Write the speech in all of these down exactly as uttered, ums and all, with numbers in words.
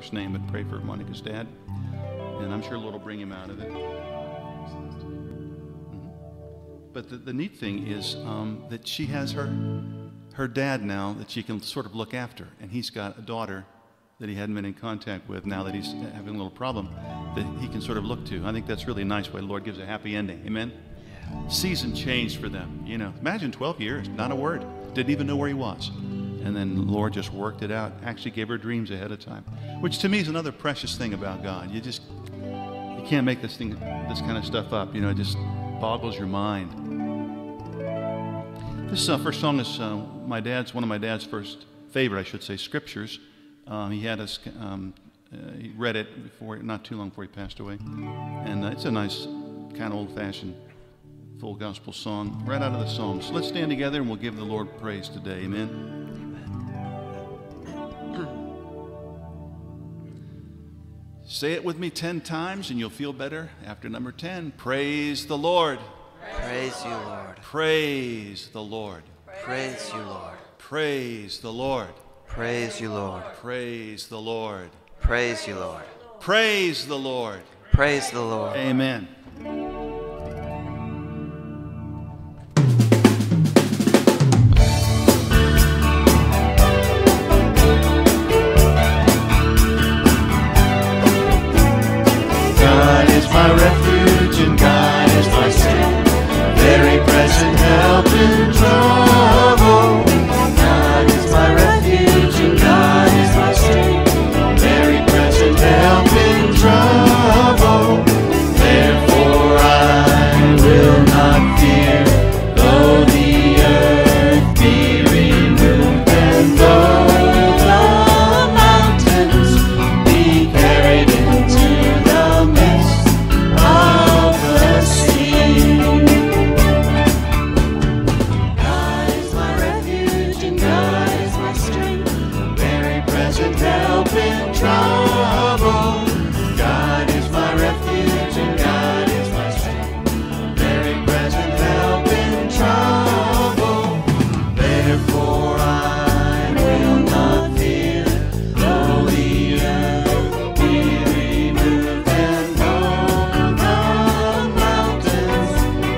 first name, but pray for Monica's dad. And I'm sure Lord will bring him out of it. Mm-hmm. But the, the neat thing is um, that she has her, her dad now that she can sort of look after. And he's got a daughter that he hadn't been in contact with now that he's having a little problem that he can sort of look to. I think that's really a nice way. The Lord gives a happy ending. Amen? Yeah. Season changed for them. You know, imagine twelve years, not a word. Didn't even know where he was. And then the Lord just worked it out. Actually gave her dreams ahead of time, which to me is another precious thing about God. You just, you can't make this thing, this kind of stuff up. You know, it just boggles your mind. This uh, first song is uh, my dad's, one of my dad's first favorite, I should say, scriptures. Um, he had us, um, uh, he read it before, not too long before he passed away. And uh, it's a nice, kind of old-fashioned full gospel song, right out of the Psalms. So let's stand together and we'll give the Lord praise today. Amen. Say it with me ten times and you'll feel better after number ten. Praise the Lord. Praise you, Lord. Praise the Lord. Praise you, Lord. Praise the Lord. Praise you, Lord. Praise the Lord. Praise you, Lord. Praise the Lord. Praise the Lord. Amen. My refuge and God is my strength, very present help in trouble. God is my refuge and God is my strength, very present help in trouble. Therefore I will not fear, though the earth be removed and though the mountains be carried into the midst of the sea. God is my refuge and God is my strength, very present help in trouble. God is my refuge and God is my strength, very present help in trouble. Therefore I will not fear, though the earth be removed and though the mountains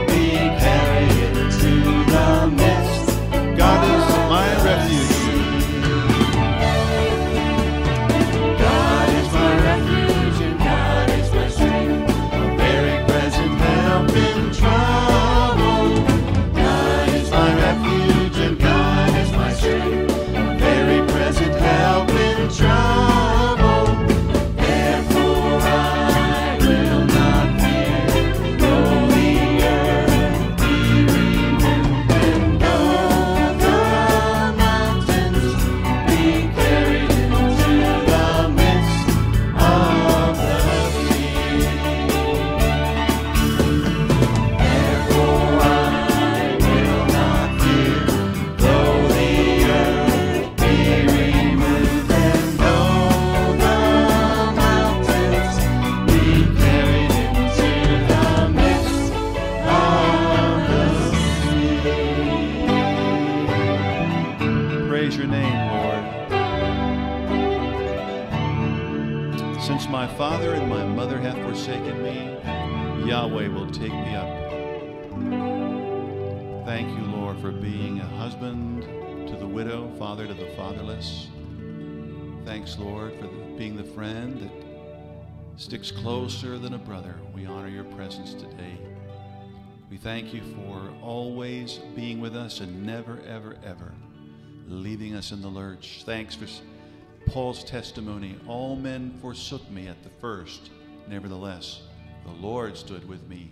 be carried into the midst. God is my refuge. God is my refuge and God is my strength, a very present help in trouble. God is my refuge and God is my strength, a very present help in trouble. Therefore I will not fear, though the earth be removed and though the mountains be carried into the midst of the sea. Therefore I will not fear, though the earth be removed and though the mountains be carried into the midst of the sea. Praise your name, Lord. Since my father and my mother have forsaken me, Yahweh will take me up. Thank you, Lord, for being a husband to the widow, father to the fatherless. Thanks, Lord, for being the friend that sticks closer than a brother. We honor your presence today. We thank you for always being with us and never, ever, ever leaving us in the lurch. Thanks for Paul's testimony. All men forsook me at the first. Nevertheless, the Lord stood with me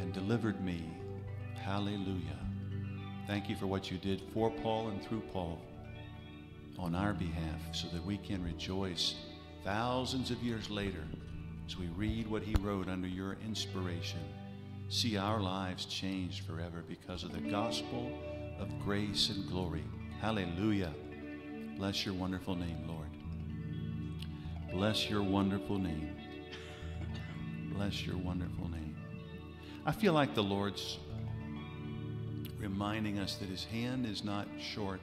and delivered me. Hallelujah. Thank you for what you did for Paul and through Paul on our behalf so that we can rejoice thousands of years later as we read what he wrote under your inspiration. See our lives changed forever because of the gospel of grace and glory. Hallelujah. Bless your wonderful name, Lord. Bless your wonderful name. Bless your wonderful name. I feel like the Lord's reminding us that his hand is not short,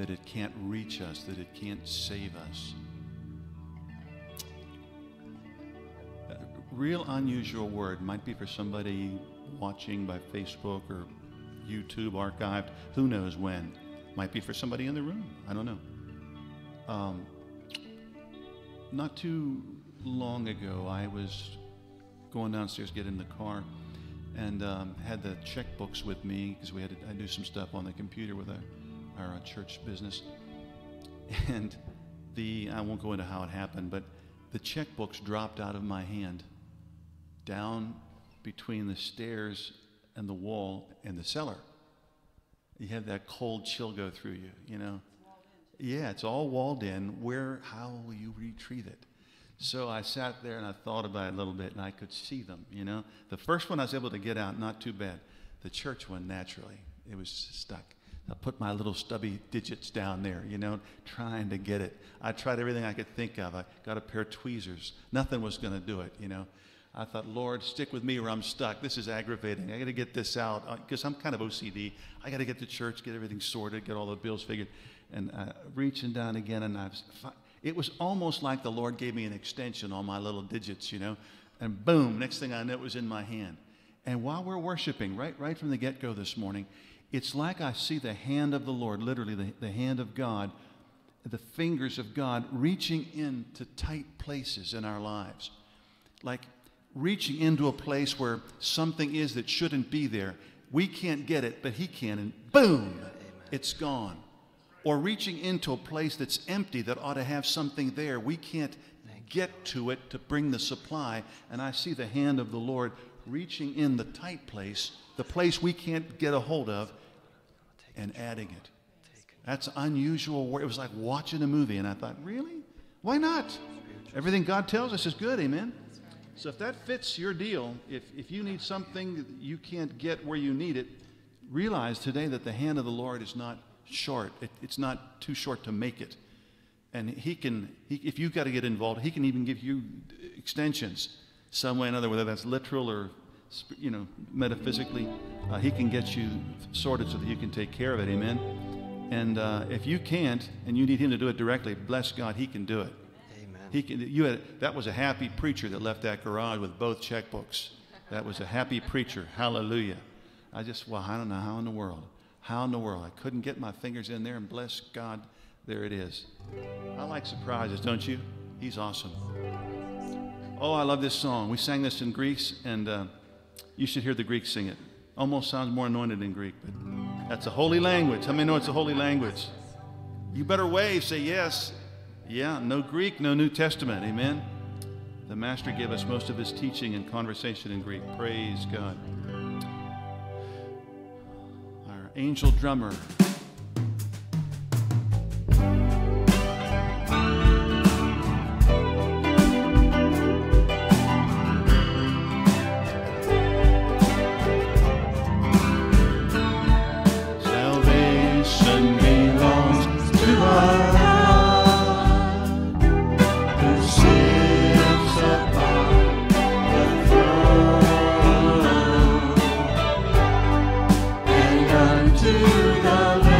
that it can't reach us, that it can't save us. Real unusual word, might be for somebody watching by Facebook or YouTube archived, who knows when. Might be for somebody in the room, I don't know. Um, not too long ago, I was going downstairs, get in the car, and um, had the checkbooks with me because we had to, I do some stuff on the computer with our, our uh, church business. And the, I won't go into how it happened, but the checkbooks dropped out of my hand down between the stairs and the wall and the cellar. You have that cold chill go through you, you know? It's yeah, it's all walled in. Where, how will you retrieve it? So I sat there and I thought about it a little bit, and I could see them, you know? The first one I was able to get out, not too bad. The church one, naturally, it was stuck. I put my little stubby digits down there, you know, trying to get it. I tried everything I could think of. I got a pair of tweezers. Nothing was going to do it, you know? I thought, Lord, stick with me or I'm stuck. This is aggravating. I got to get this out because I'm kind of O C D. I got to get to church, get everything sorted, get all the bills figured. And uh, reaching down again, and I was fine. It was almost like the Lord gave me an extension on my little digits, you know, and boom, next thing I knew it was in my hand. And while we're worshiping, right, right from the get-go this morning, it's like I see the hand of the Lord, literally the, the hand of God, the fingers of God reaching into tight places in our lives, like reaching into a place where something is that shouldn't be there. We can't get it, but He can, and boom, it's gone. Or reaching into a place that's empty that ought to have something there. We can't get to it to bring the supply. And I see the hand of the Lord reaching in the tight place, the place we can't get a hold of, and adding it. That's unusual. It was like watching a movie. And I thought, really? Why not? Everything God tells us is good. Amen? So if that fits your deal, if, if you need something that you can't get where you need it, realize today that the hand of the Lord is not short. It, it's not too short to make it. And he can, he, if you've got to get involved, he can even give you extensions some way or another, whether that's literal or, you know, metaphysically. Uh, he can get you sorted so that you can take care of it. Amen. And uh, if you can't and you need him to do it directly, bless God, he can do it. Amen. He can, you had, that was a happy preacher that left that garage with both checkbooks. That was a happy preacher. Hallelujah. I just, well, I don't know how in the world. How in the world? I couldn't get my fingers in there, and bless God, there it is. I like surprises, don't you? He's awesome. Oh, I love this song. We sang this in Greece, and uh, you should hear the Greeks sing it. Almost sounds more anointed in Greek, but that's a holy language. How many know it's a holy language? You better wave, say yes. Yeah, no Greek, no New Testament. Amen. The Master gave us most of his teaching and conversation in Greek. Praise God. Angel drummer. To the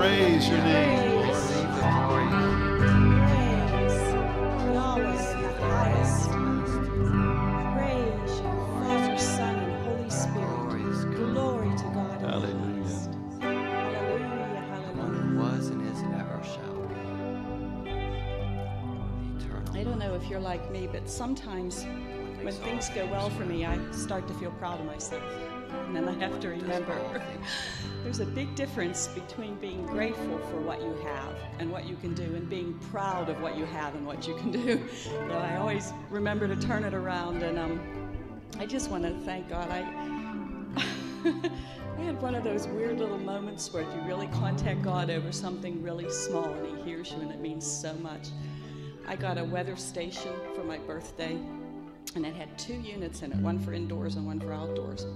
praise your name, Lord. Praise and always the highest. Praise you, Father, Son, and Holy Spirit. Glory to God. Hallelujah. Hallelujah. Hallelujah. Who was and is and ever shall be. Eternal. I don't know if you're like me, but sometimes when things go well for me, I start to feel proud of myself. And then I have to remember there's a big difference between being grateful for what you have and what you can do and being proud of what you have and what you can do. So I always remember to turn it around. And um, I just want to thank God. I, I had one of those weird little moments where you really contact God over something really small and he hears you and it means so much. I got a weather station for my birthday. And it had two units in it, one for indoors and one for outdoors.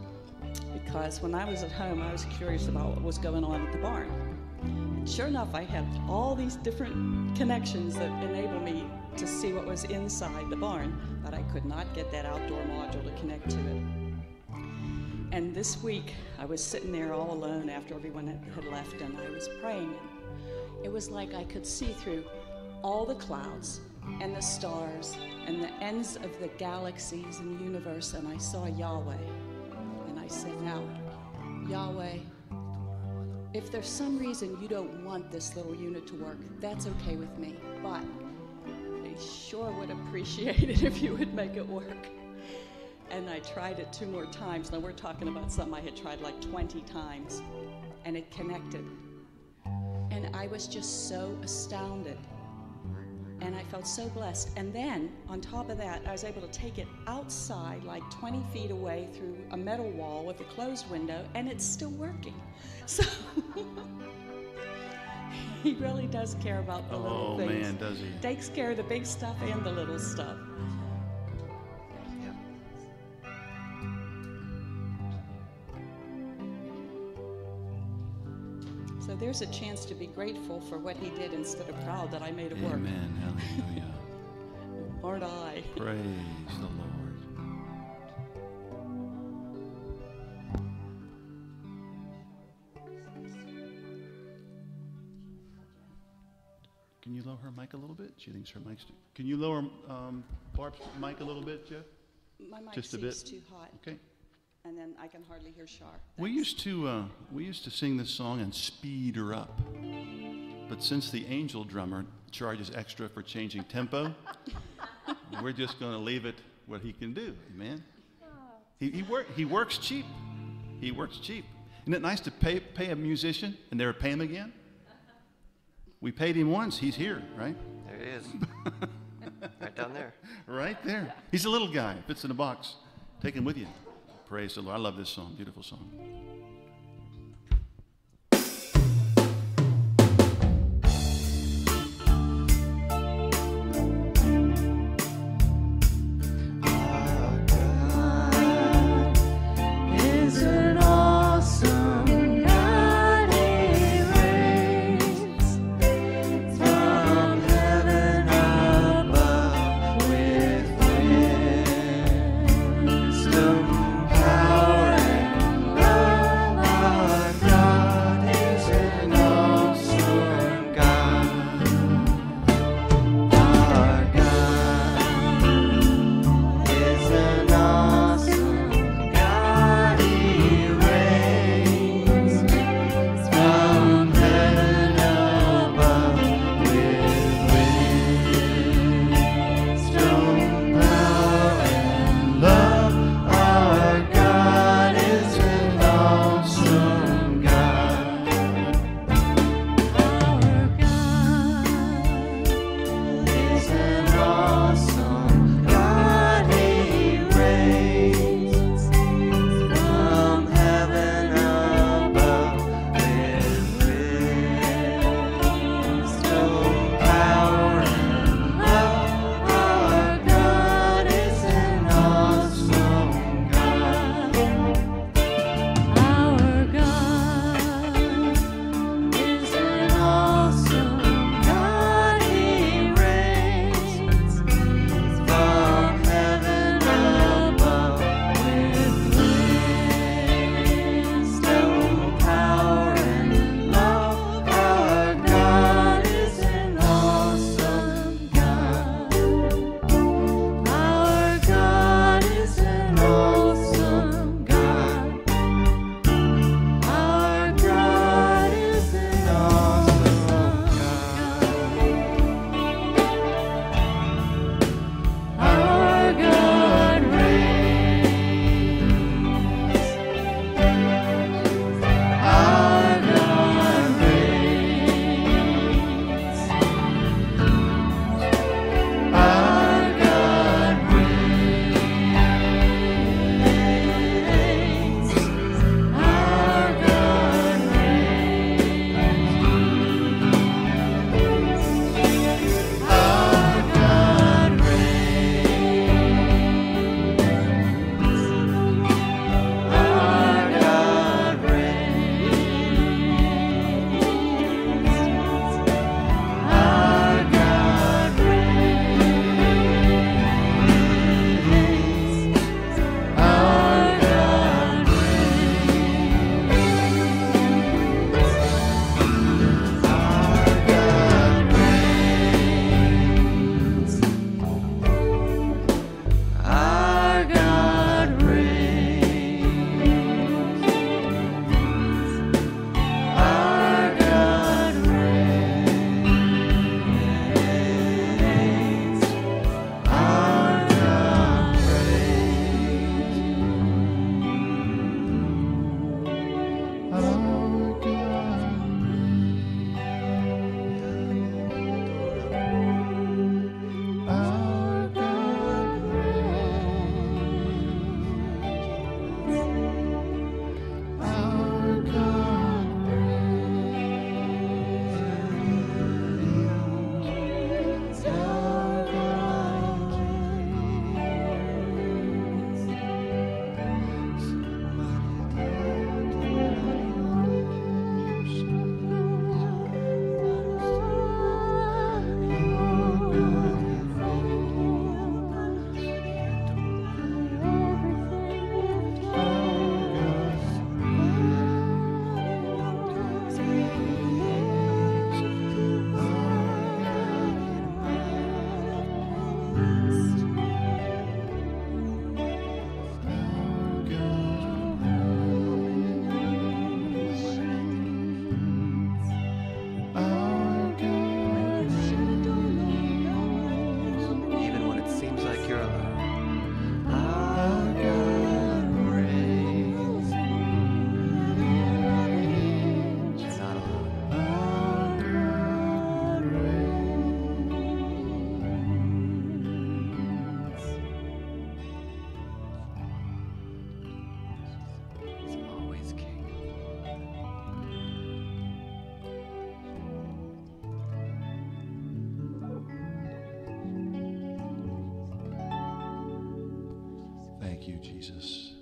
Because when I was at home, I was curious about what was going on at the barn. And sure enough, I had all these different connections that enabled me to see what was inside the barn, but I could not get that outdoor module to connect to it. And this week, I was sitting there all alone after everyone had left, and I was praying. It was like I could see through all the clouds and the stars and the ends of the galaxies and universe, and I saw Yahweh. And I said, now, Yahweh, if there's some reason you don't want this little unit to work, that's okay with me, but I sure would appreciate it if you would make it work. And I tried it two more times. Now, we're talking about something I had tried like twenty times, and it connected. And I was just so astounded. And I felt so blessed. And then, on top of that, I was able to take it outside, like twenty feet away through a metal wall with a closed window, and it's still working. So, he really does care about the little things. Oh, man, does he? Takes care of the big stuff and the little stuff. So there's a chance to be grateful for what he did instead of proud that I made it work. Amen. Hallelujah. Aren't I? Praise the Lord. Can you lower her mic a little bit? She thinks her mic's too... Can you lower um, Barb's mic a little bit, Jeff? My mic Just seems a bit. too hot. Okay. And then I can hardly hear Shar. We used to uh, we used to sing this song and speed her up, but since the angel drummer charges extra for changing tempo, we're just going to leave it what he can do. Amen. He he, wor he works cheap. He works cheap. Isn't it nice to pay pay a musician and never pay him again? We paid him once. He's here, right? There he is. Right down there. Right there. He's a little guy. Fits in a box. Take him with you. Praise the Lord. I love this song. Beautiful song. Jesus.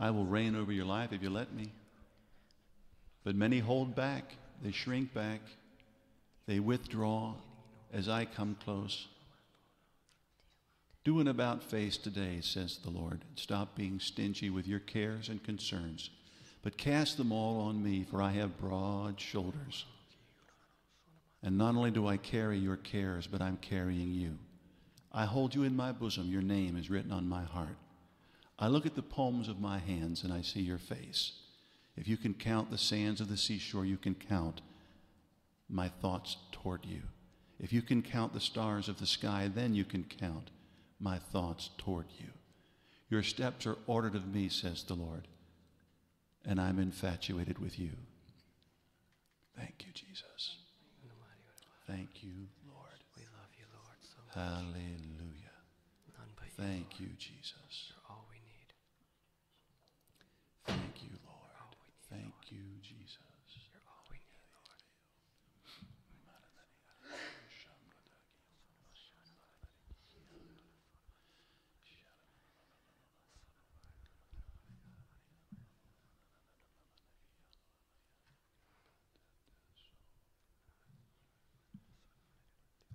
I will reign over your life if you let me. But many hold back. They shrink back. They withdraw as I come close. Do an about-face today, says the Lord. Stop being stingy with your cares and concerns, but cast them all on me, for I have broad shoulders. And not only do I carry your cares, but I'm carrying you. I hold you in my bosom. Your name is written on my heart. I look at the palms of my hands, and I see your face. If you can count the sands of the seashore, you can count my thoughts toward you. If you can count the stars of the sky, then you can count my thoughts toward you. Your steps are ordered of me, says the Lord, and I'm infatuated with you. Thank you, Jesus. Thank you, Lord. We love you, Lord, so much. Hallelujah. None but you, thank Lord. You, Jesus. You're all we need. Thank you, Lord. All we need, thank Lord. You, Jesus. You're all we need, Lord.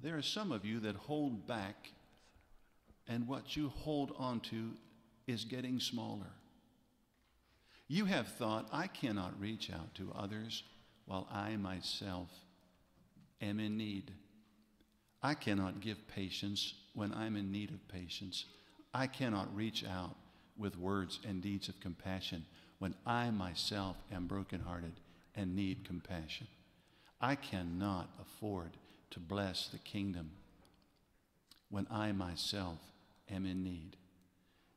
There are some of you that hold back, and what you hold on to is getting smaller. You have thought, I cannot reach out to others while I myself am in need. I cannot give patience when I'm in need of patience. I cannot reach out with words and deeds of compassion when I myself am brokenhearted and need compassion. I cannot afford to bless the kingdom when I myself am in need.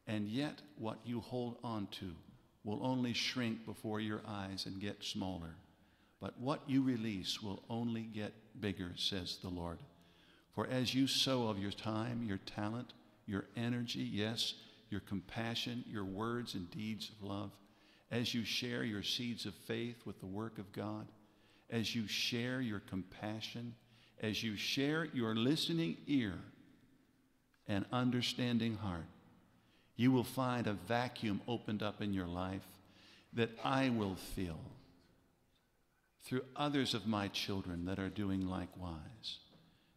And yet what you hold on to will only shrink before your eyes and get smaller. But what you release will only get bigger, says the Lord. For as you sow of your time, your talent, your energy, yes, your compassion, your words and deeds of love, as you share your seeds of faith with the work of God, as you share your compassion, as you share your listening ear and understanding heart, you will find a vacuum opened up in your life that I will fill through others of my children that are doing likewise.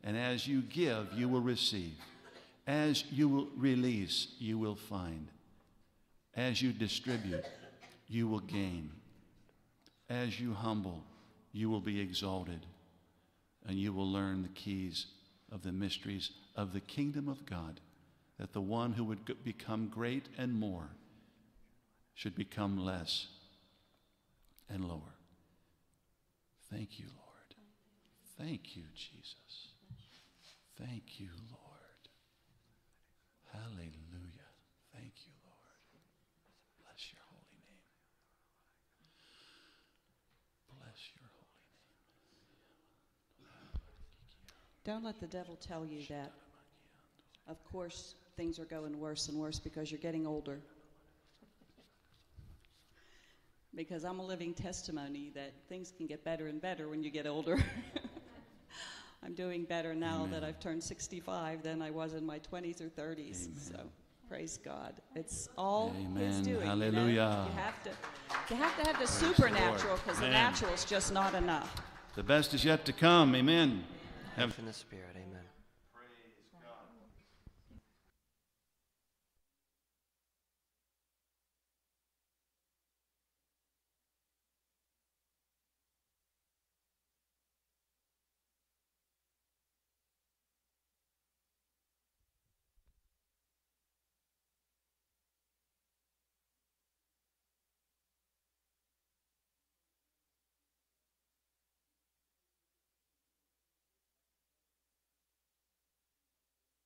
And as you give, you will receive. As you will release, you will find. As you distribute, you will gain. As you humble, you will be exalted. And you will learn the keys of the mysteries of the kingdom of God, that the one who would become great and more should become less and lower. Thank you, Lord. Thank you, Jesus. Thank you, Lord. Hallelujah. Thank you, Lord. Bless your holy name. Bless your holy name. Don't let the devil tell you that, of course, things are going worse and worse because you're getting older. Because I'm a living testimony that things can get better and better when you get older. I'm doing better now. Amen. That I've turned sixty-five than I was in my twenties or thirties. Amen. So praise God. It's all Amen. It's doing. Hallelujah. You know? You have to, you have to have the praise supernatural, because the, the natural is just not enough. The best is yet to come. Amen. Have in the Spirit, amen. Praise God.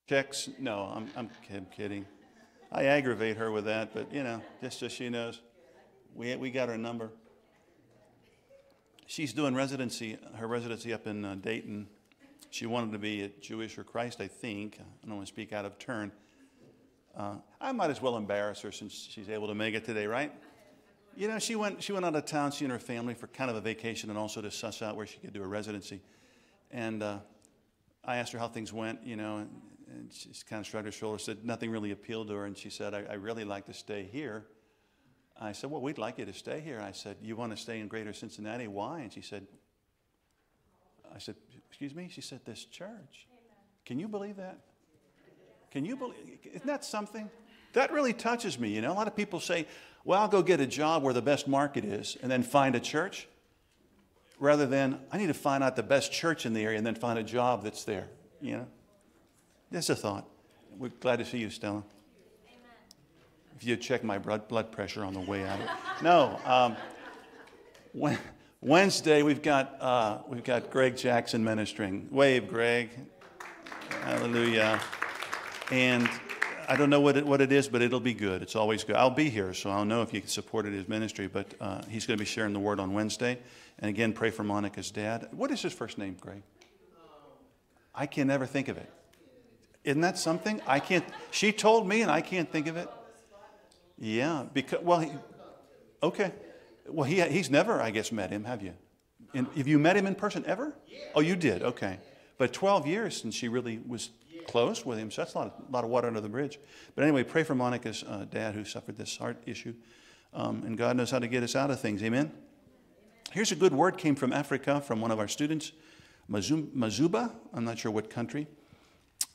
Checks? No, I'm, I'm, I'm kidding. I aggravate her with that, but, you know, just so she knows, we, we got her number. She's doing residency, her residency up in uh, Dayton. She wanted to be a Jewish or Christ, I think. I don't want to speak out of turn. Uh, I might as well embarrass her since she's able to make it today, right? You know, she went, she went out of town, she and her family, for kind of a vacation, and also to suss out where she could do a residency. And uh, I asked her how things went, you know, and And she just kind of shrugged her shoulders, said nothing really appealed to her. And she said, I, I really like to stay here. I said, well, we'd like you to stay here. I said, you want to stay in greater Cincinnati? Why? And she said, I said, excuse me? She said, this church. Can you believe that? Can you believe? Isn't that something? That really touches me. You know, a lot of people say, well, I'll go get a job where the best market is and then find a church. Rather than, I need to find out the best church in the area and then find a job that's there. You know, that's a thought. We're glad to see you, Stella. Amen. If you check my blood pressure on the way out. No. Um, when, Wednesday, we've got, uh, we've got Greg Jackson ministering. Wave, Greg. Hallelujah. And I don't know what it, what it is, but it'll be good. It's always good. I'll be here, so I'll know if you can support his ministry. But uh, he's going to be sharing the word on Wednesday. And again, pray for Monica's dad. What is his first name, Greg? I can never think of it. Isn't that something? I can't. She told me, and I can't think of it. Yeah, because well, he, okay. Well, he he's never, I guess, met him. Have you? In, have you met him in person ever? Oh, you did. Okay, but twelve years since she really was close with him, so that's a lot, a lot of water under the bridge. But anyway, pray for Monica's uh, dad who suffered this heart issue, um, and God knows how to get us out of things. Amen? Amen. Here's a good word, came from Africa from one of our students, Mazuba. I'm not sure what country.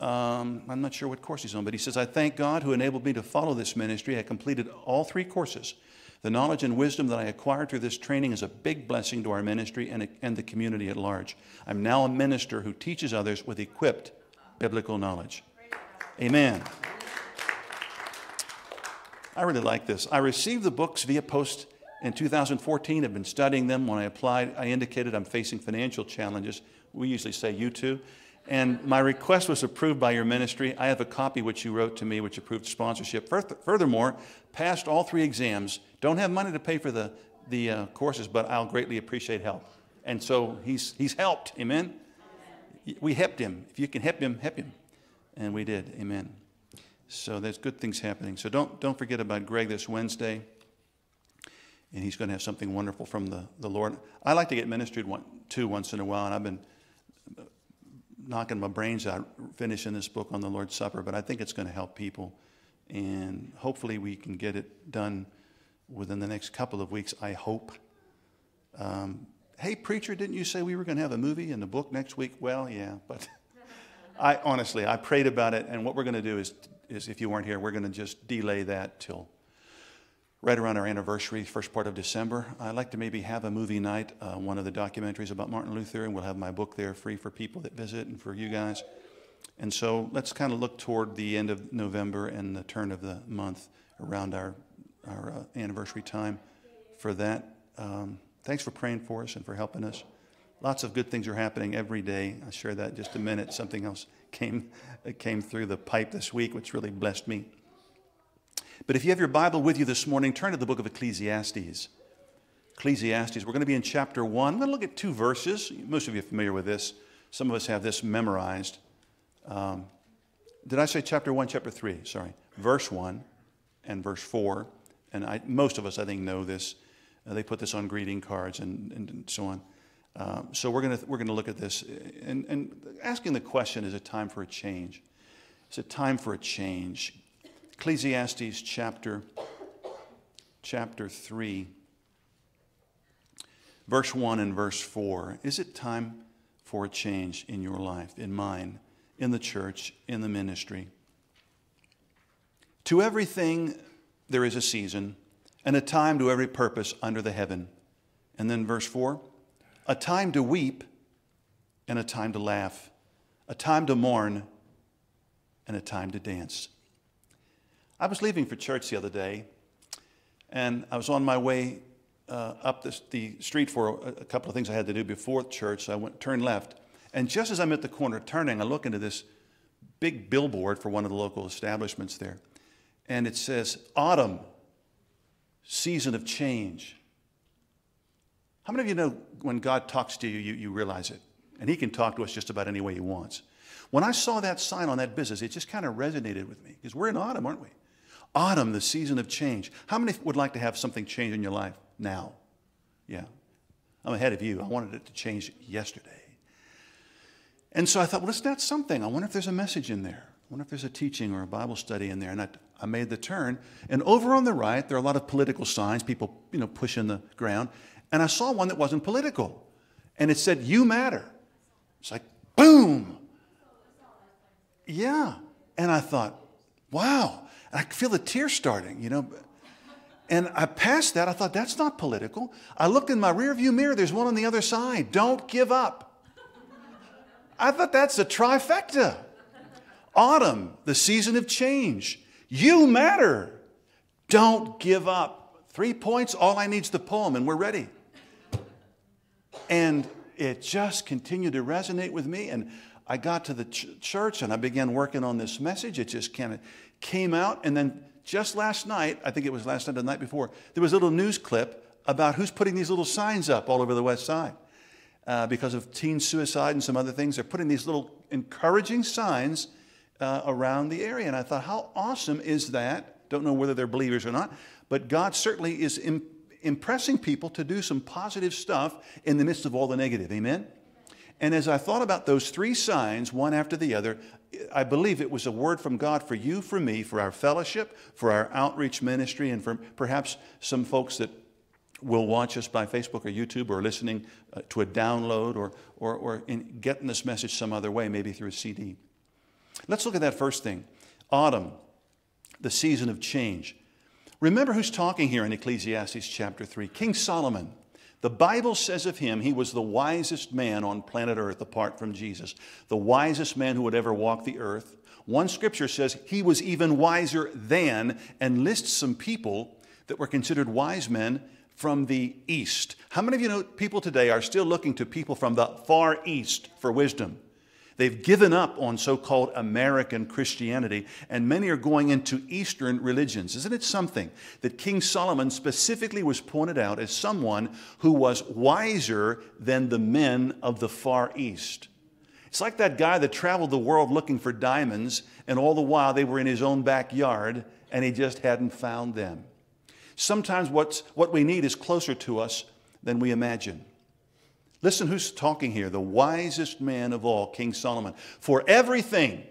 Um, I'm not sure what course he's on, but he says, I thank God who enabled me to follow this ministry. I completed all three courses. The knowledge and wisdom that I acquired through this training is a big blessing to our ministry and, and the community at large. I'm now a minister who teaches others with equipped biblical knowledge. Amen. I really like this. I received the books via post in two thousand fourteen. I've been studying them. When I applied, I indicated I'm facing financial challenges. We usually say you too. And my request was approved by your ministry. I have a copy which you wrote to me, which approved sponsorship. Furthermore, passed all three exams. Don't have money to pay for the, the uh, courses, but I'll greatly appreciate help. And so he's, he's helped. Amen? We helped him. If you can help him, help him. And we did. Amen. So there's good things happening. So don't, don't forget about Greg this Wednesday. And he's going to have something wonderful from the, the Lord. I like to get ministered one, to once in a while, and I've been knocking my brains out finishing this book on the Lord's Supper, but I think it's going to help people, and hopefully we can get it done within the next couple of weeks, I hope. Um, hey, preacher, didn't you say we were going to have a movie and a book next week? Well, yeah, but I honestly, I prayed about it, and what we're going to do is, is if you weren't here, we're going to just delay that till right around our anniversary, first part of December. I'd like to maybe have a movie night, uh, one of the documentaries about Martin Luther, and we'll have my book there free for people that visit and for you guys. And so let's kind of look toward the end of November and the turn of the month around our, our uh, anniversary time for that. Um, thanks for praying for us and for helping us. Lots of good things are happening every day. I'll share that in just a minute. Something else came, came through the pipe this week, which really blessed me. But if you have your Bible with you this morning, turn to the book of Ecclesiastes. Ecclesiastes, we're going to be in chapter one. I'm going to look at two verses. Most of you are familiar with this. Some of us have this memorized. Um, did I say chapter one, chapter three? Sorry. Verse one and verse four. And I, most of us, I think, know this. Uh, they put this on greeting cards and, and, and so on. Uh, so we're going to, we're going to look at this. And, and asking the question, is it time for a change? Is it time for a change? Ecclesiastes chapter, chapter three, verse one and verse four. Is it time for a change in your life, in mine, in the church, in the ministry? To everything there is a season, and a time to every purpose under the heaven. And then verse four, a time to weep, and a time to laugh, a time to mourn, and a time to dance. I was leaving for church the other day, and I was on my way uh, up the, the street for a, a couple of things I had to do before church, so I went, turned left. And just as I'm at the corner turning, I look into this big billboard for one of the local establishments there, and it says, Autumn, Season of Change. How many of you know when God talks to you, you, you realize it? And he can talk to us just about any way he wants. When I saw that sign on that business, it just kind of resonated with me, because we're in autumn, aren't we? Autumn, the season of change. How many would like to have something change in your life now? Yeah. I'm ahead of you. I wanted it to change yesterday. And so I thought, well, isn't that something? I wonder if there's a message in there. wonder if there's a teaching or a Bible study in there. And I, I made the turn. And over on the right, there are a lot of political signs, people, you know, pushing the ground. And I saw one that wasn't political. And it said, "You matter." It's like, boom. Yeah. And I thought, wow. And I could feel the tears starting, you know. And I passed that. I thought, that's not political. I looked in my rearview mirror. There's one on the other side. "Don't give up." I thought, that's a trifecta. Autumn, the season of change. You matter. Don't give up. Three points. All I need is the poem, and we're ready. And it just continued to resonate with me. And I got to the ch church, and I began working on this message. It just kind of came out, and then just last night, I think it was last night or the night before, there was a little news clip about who's putting these little signs up all over the West Side. Uh, because of teen suicide and some other things, they're putting these little encouraging signs uh, around the area. And I thought, how awesome is that? Don't know whether they're believers or not, but God certainly is im impressing people to do some positive stuff in the midst of all the negative. Amen? And as I thought about those three signs, one after the other, I believe it was a word from God for you, for me, for our fellowship, for our outreach ministry, and for perhaps some folks that will watch us by Facebook or YouTube or listening uh, to a download or, or, or in getting this message some other way, maybe through a C D. Let's look at that first thing. Autumn, the season of change. Remember who's talking here in Ecclesiastes chapter three, King Solomon. The Bible says of him, he was the wisest man on planet Earth apart from Jesus. The wisest man who would ever walk the earth. One scripture says he was even wiser than, and lists some people that were considered wise men from the East. How many of you know people today are still looking to people from the Far East for wisdom? They've given up on so-called American Christianity, and many are going into Eastern religions. Isn't it something that King Solomon specifically was pointed out as someone who was wiser than the men of the Far East? It's like that guy that traveled the world looking for diamonds, and all the while they were in his own backyard, and he just hadn't found them. Sometimes what's, what we need is closer to us than we imagine. Listen who's talking here, the wisest man of all, King Solomon. For everything,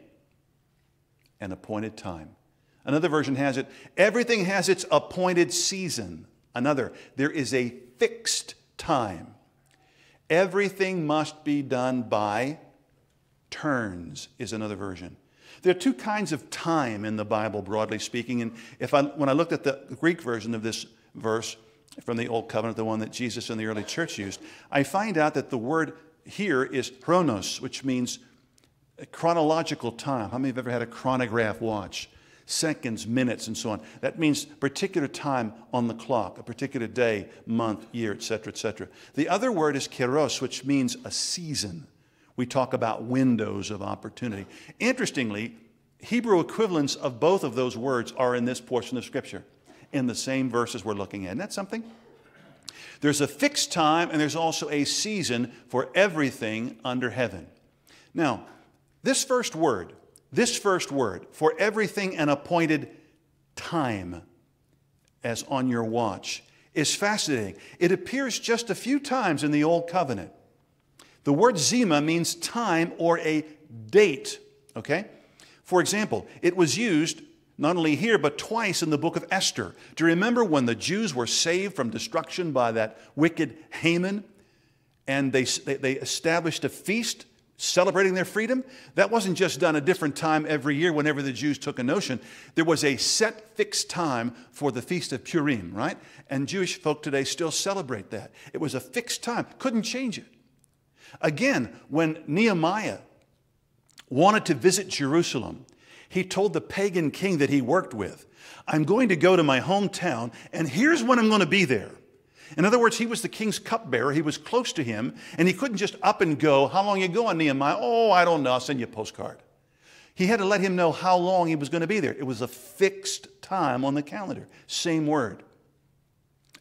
an appointed time. Another version has it, everything has its appointed season. Another, there is a fixed time. Everything must be done by turns, is another version. There are two kinds of time in the Bible, broadly speaking. And if I, when I looked at the Greek version of this verse, from the Old Covenant, the one that Jesus and the early church used, I find out that the word here is chronos, which means chronological time. How many have ever had a chronograph watch? Seconds, minutes, and so on. That means particular time on the clock, a particular day, month, year, et cetera, et cetera. The other word is kairos, which means a season. We talk about windows of opportunity. Interestingly, Hebrew equivalents of both of those words are in this portion of Scripture, in the same verses we're looking at. Isn't that something? There's a fixed time, and there's also a season for everything under heaven. Now, this first word, this first word, for everything an appointed time, as on your watch, is fascinating. It appears just a few times in the Old Covenant. The word zema means time or a date, okay? For example, it was used not only here, but twice in the book of Esther. Do you remember when the Jews were saved from destruction by that wicked Haman? And they, they, they established a feast celebrating their freedom? That wasn't just done a different time every year whenever the Jews took a notion. There was a set fixed time for the Feast of Purim, right? And Jewish folk today still celebrate that. It was a fixed time. Couldn't change it. Again, when Nehemiah wanted to visit Jerusalem, he told the pagan king that he worked with, "I'm going to go to my hometown, and here's when I'm going to be there." In other words, he was the king's cupbearer. He was close to him, and he couldn't just up and go. "How long are you going, Nehemiah?" "Oh, I don't know. I'll send you a postcard." He had to let him know how long he was going to be there. It was a fixed time on the calendar. Same word.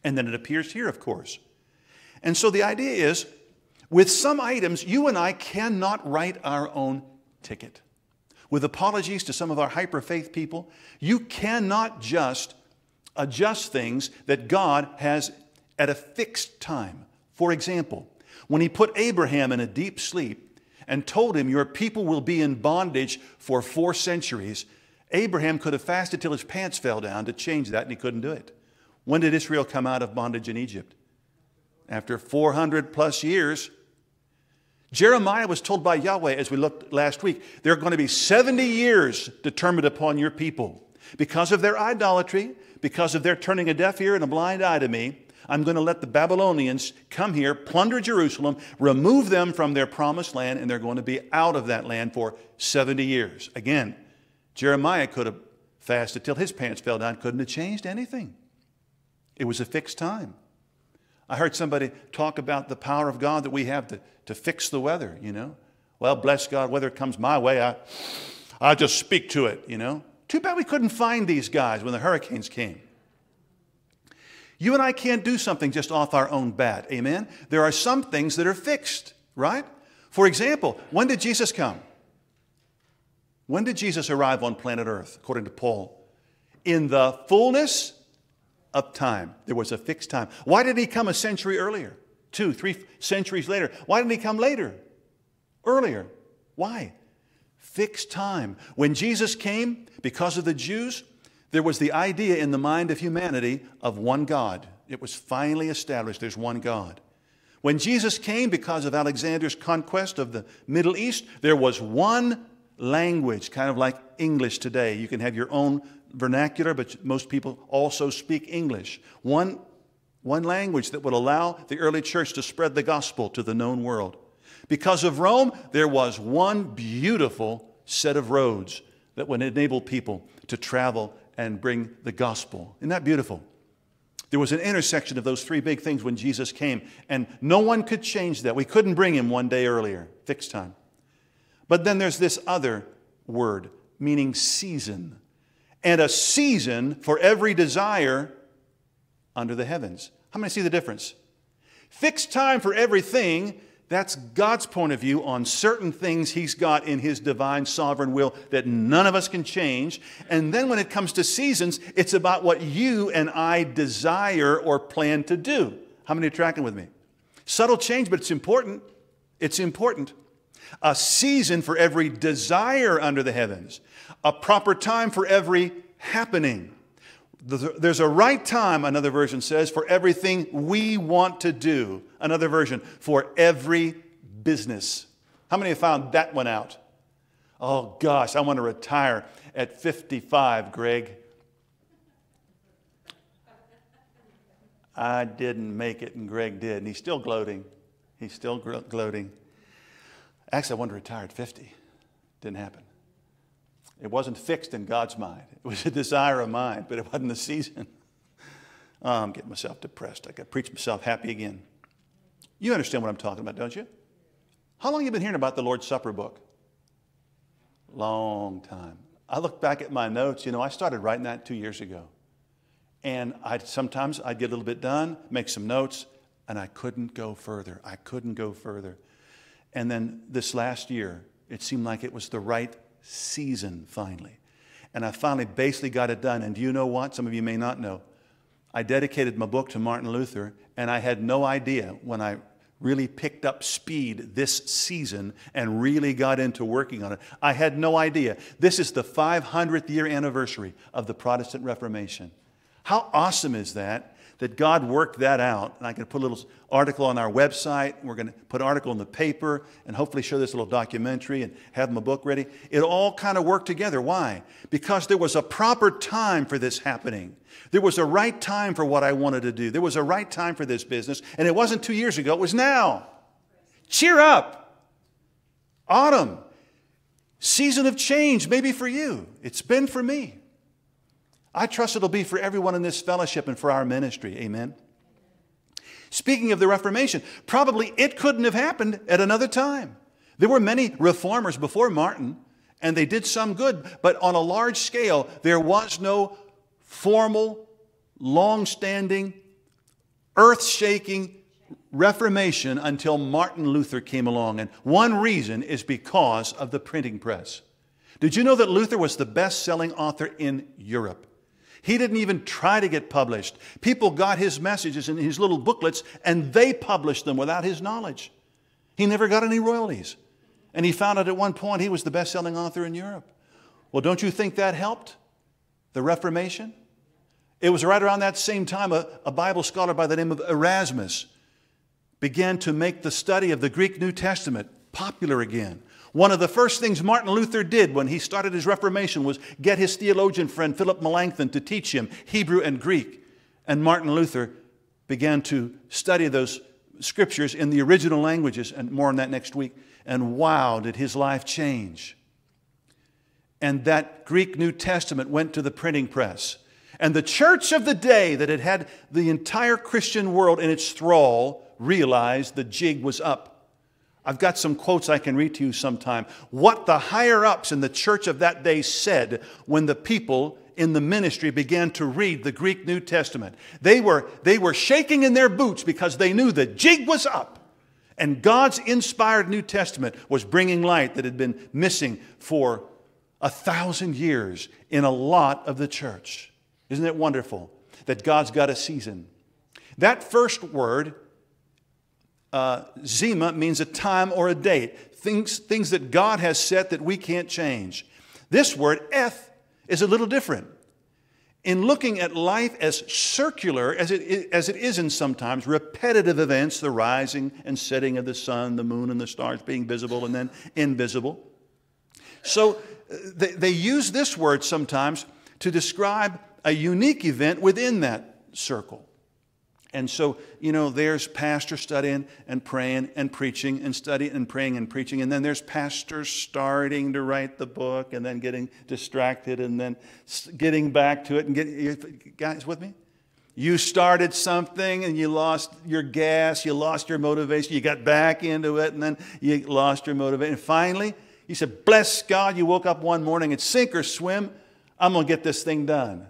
And then it appears here, of course. And so the idea is, with some items, you and I cannot write our own ticket. With apologies to some of our hyper-faith people, you cannot just adjust things that God has at a fixed time. For example, when he put Abraham in a deep sleep and told him, your people will be in bondage for four centuries, Abraham could have fasted till his pants fell down to change that, and he couldn't do it. When did Israel come out of bondage in Egypt? After four hundred plus years. Jeremiah was told by Yahweh, as we looked last week, there are going to be seventy years determined upon your people. Because of their idolatry, because of their turning a deaf ear and a blind eye to me, I'm going to let the Babylonians come here, plunder Jerusalem, remove them from their promised land, and they're going to be out of that land for seventy years. Again, Jeremiah could have fasted till his pants fell down, couldn't have changed anything. It was a fixed time. I heard somebody talk about the power of God that we have to, to fix the weather, you know. Well, bless God, whether it comes my way, I, I just speak to it, you know. Too bad we couldn't find these guys when the hurricanes came. You and I can't do something just off our own bat, amen? There are some things that are fixed, right? For example, when did Jesus come? When did Jesus arrive on planet Earth, according to Paul? In the fullness of time. There was a fixed time. Why did he come a century earlier? Two, three centuries later? Why didn't he come later? Earlier? Why? Fixed time. When Jesus came, because of the Jews, there was the idea in the mind of humanity of one God. It was finally established, there's one God. When Jesus came, because of Alexander's conquest of the Middle East, there was one language, kind of like English today. You can have your own vernacular, but most people also speak English. One, one language that would allow the early church to spread the gospel to the known world. Because of Rome, there was one beautiful set of roads that would enable people to travel and bring the gospel. Isn't that beautiful? There was an intersection of those three big things when Jesus came, and no one could change that. We couldn't bring him one day earlier, fixed time. But then there's this other word, meaning season, and a season for every desire under the heavens. How many see the difference? Fixed time for everything. That's God's point of view on certain things he's got in his divine sovereign will that none of us can change. And then when it comes to seasons, it's about what you and I desire or plan to do. How many are tracking with me? Subtle change, but it's important. It's important. A season for every desire under the heavens. A proper time for every happening. There's a right time, another version says, for everything we want to do. Another version, for every business. How many have found that one out? Oh, gosh, I want to retire at fifty-five, Greg. I didn't make it, and Greg did, and he's still gloating. He's still gloating. Actually, I wanted to retire at fifty. Didn't happen. It wasn't fixed in God's mind. It was a desire of mine, but it wasn't the season. Oh, I'm getting myself depressed. I could preach myself happy again. You understand what I'm talking about, don't you? How long have you been hearing about the Lord's Supper book? Long time. I look back at my notes. You know, I started writing that two years ago. And I'd, sometimes I'd get a little bit done, make some notes, and I couldn't go further. I couldn't go further. And then this last year, it seemed like it was the right season finally. And I finally basically got it done. And do you know what? Some of you may not know. I dedicated my book to Martin Luther, and I had no idea when I really picked up speed this season and really got into working on it. I had no idea. This is the five hundredth year anniversary of the Protestant Reformation. How awesome is that? That God worked that out. And I can put a little article on our website. We're going to put an article in the paper and hopefully show this little documentary and have my book ready. It all kind of worked together. Why? Because there was a proper time for this happening. There was a right time for what I wanted to do. There was a right time for this business. And it wasn't two years ago. It was now. Cheer up. Autumn. Season of change, maybe for you. It's been for me. I trust it'll be for everyone in this fellowship and for our ministry. Amen. Speaking of the Reformation, probably it couldn't have happened at another time. There were many reformers before Martin, and they did some good, but on a large scale, there was no formal, long-standing, earth-shaking Reformation until Martin Luther came along. And one reason is because of the printing press. Did you know that Luther was the best-selling author in Europe? He didn't even try to get published. People got his messages and his little booklets, and they published them without his knowledge. He never got any royalties. And he found out at one point he was the best-selling author in Europe. Well, don't you think that helped? The Reformation? It was right around that same time a, a Bible scholar by the name of Erasmus began to make the study of the Greek New Testament popular again. One of the first things Martin Luther did when he started his Reformation was get his theologian friend Philip Melanchthon to teach him Hebrew and Greek. And Martin Luther began to study those scriptures in the original languages, and more on that next week. And wow, did his life change. And that Greek New Testament went to the printing press. And the church of the day that had had the entire Christian world in its thrall realized the jig was up. I've got some quotes I can read to you sometime. What the higher-ups in the church of that day said when the people in the ministry began to read the Greek New Testament. They were, they were shaking in their boots because they knew the jig was up. And God's inspired New Testament was bringing light that had been missing for a thousand years in a lot of the church. Isn't it wonderful that God's got a season? That first word, uh, Zema, means a time or a date. Things, things that God has set that we can't change. This word, eth, is a little different. In looking at life as circular, as it, as it is in sometimes repetitive events, the rising and setting of the sun, the moon, and the stars being visible and then invisible. So they, they use this word sometimes to describe a unique event within that circle. And so, you know, there's pastor studying and praying and preaching and studying and praying and preaching. And then there's pastors starting to write the book and then getting distracted and then getting back to it. And get, guys with me? You started something and you lost your gas, you lost your motivation, you got back into it and then you lost your motivation. And finally, you said, bless God, you woke up one morning, it's sink or swim, I'm going to get this thing done.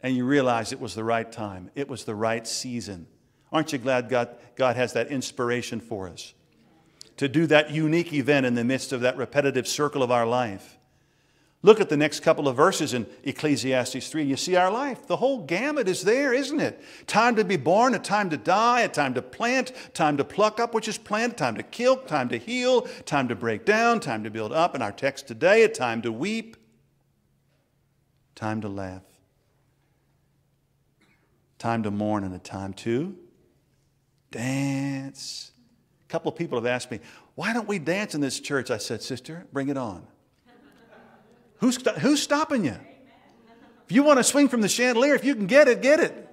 And you realize it was the right time. It was the right season. Aren't you glad God, God has that inspiration for us? To do that unique event in the midst of that repetitive circle of our life. Look at the next couple of verses in Ecclesiastes three. You see our life. The whole gamut is there, isn't it? Time to be born, a time to die, a time to plant, time to pluck up, which is planted, time to kill, time to heal, time to break down, time to build up. In our text today, a time to weep, time to laugh. Time to mourn and a time to dance. A couple of people have asked me, why don't we dance in this church? I said, sister, bring it on. Who's, who's stopping you? If you want to swing from the chandelier, if you can get it, get it.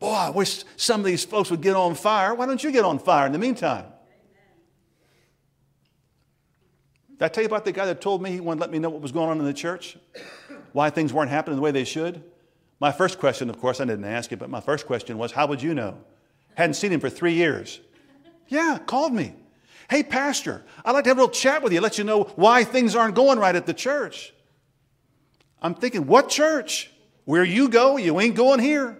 Boy, I wish some of these folks would get on fire. Why don't you get on fire in the meantime? Did I tell you about the guy that told me he wanted to let me know what was going on in the church? Why things weren't happening the way they should? My first question, of course, I didn't ask it, but my first question was, how would you know? Hadn't seen him for three years. Yeah, called me. Hey, pastor, I'd like to have a little chat with you, let you know why things aren't going right at the church. I'm thinking, what church? Where you go, you ain't going here.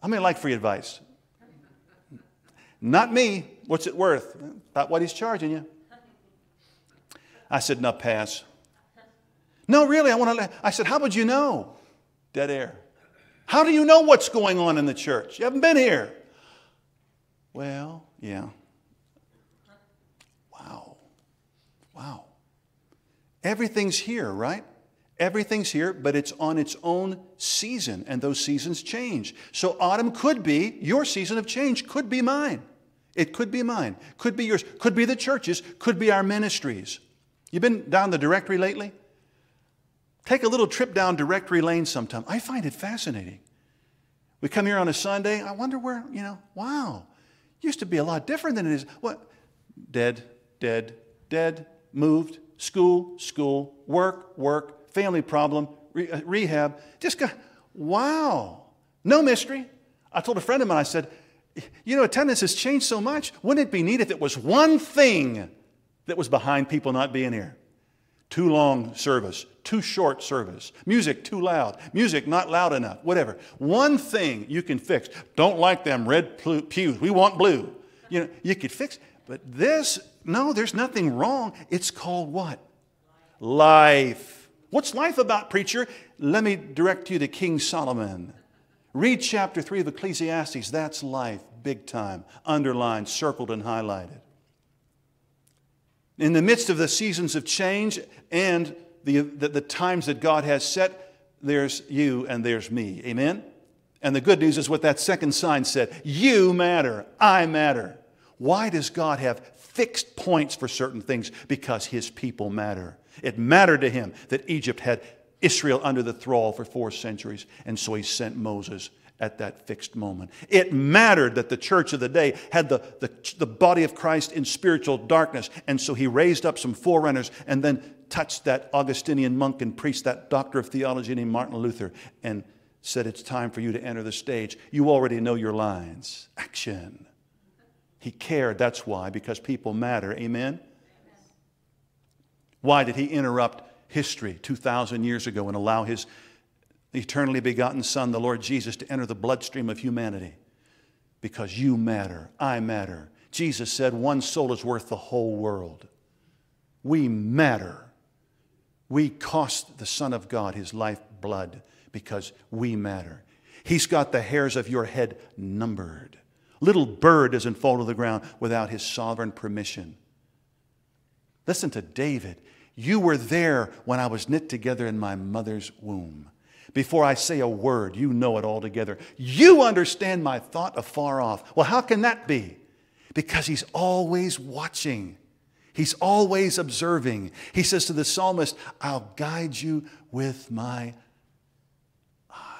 I mean, I like free advice. Not me. What's it worth? About what he's charging you. I said, no, pass. No, really, I want to. I said, how would you know? Dead air. How do you know what's going on in the church? You haven't been here. Well, yeah. Wow. Wow. Everything's here, right? Everything's here, but it's on its own season, and those seasons change. So autumn could be, your season of change could be mine. It could be mine, could be yours, could be the church's, could be our ministries. You've been down the directory lately? Take a little trip down directory lane sometime. I find it fascinating. We come here on a Sunday. I wonder where, you know, wow. Used to be a lot different than it is. What? Dead, dead, dead, moved, school, school, work, work, family problem, re uh, rehab. Just got, wow. No mystery. I told a friend of mine, I said, you know, attendance has changed so much. Wouldn't it be neat if it was one thing that was behind people not being here? Too long service, too short service, music too loud, music not loud enough, whatever. One thing you can fix. Don't like them red pews. We want blue. You know, you could fix. But this, no, there's nothing wrong. It's called what? Life. What's life about, preacher? Let me direct you to King Solomon. Read chapter three of Ecclesiastes. That's life. big time, underlined, circled, and highlighted. In the midst of the seasons of change and the, the, the times that God has set, there's you and there's me. Amen? And the good news is what that second sign said. You matter. I matter. Why does God have fixed points for certain things? Because His people matter. It mattered to Him that Egypt had Israel under the thrall for four centuries, and so He sent Moses at that fixed moment. It mattered that the church of the day had the, the, the body of Christ in spiritual darkness, and so He raised up some forerunners and then touched that Augustinian monk and priest, that doctor of theology named Martin Luther, and said, it's time for you to enter the stage. You already know your lines. Action. He cared, that's why, because people matter. Amen? Why did He interrupt history two thousand years ago and allow His eternally begotten Son, the Lord Jesus, to enter the bloodstream of humanity? Because you matter. I matter. Jesus said one soul is worth the whole world. We matter. We cost the Son of God His life blood because we matter. He's got the hairs of your head numbered. Little bird doesn't fall to the ground without His sovereign permission. Listen to David. You were there when I was knit together in my mother's womb. Before I say a word, you know it altogether. You understand my thought afar off. Well, how can that be? Because He's always watching. He's always observing. He says to the psalmist, I'll guide you with my eye.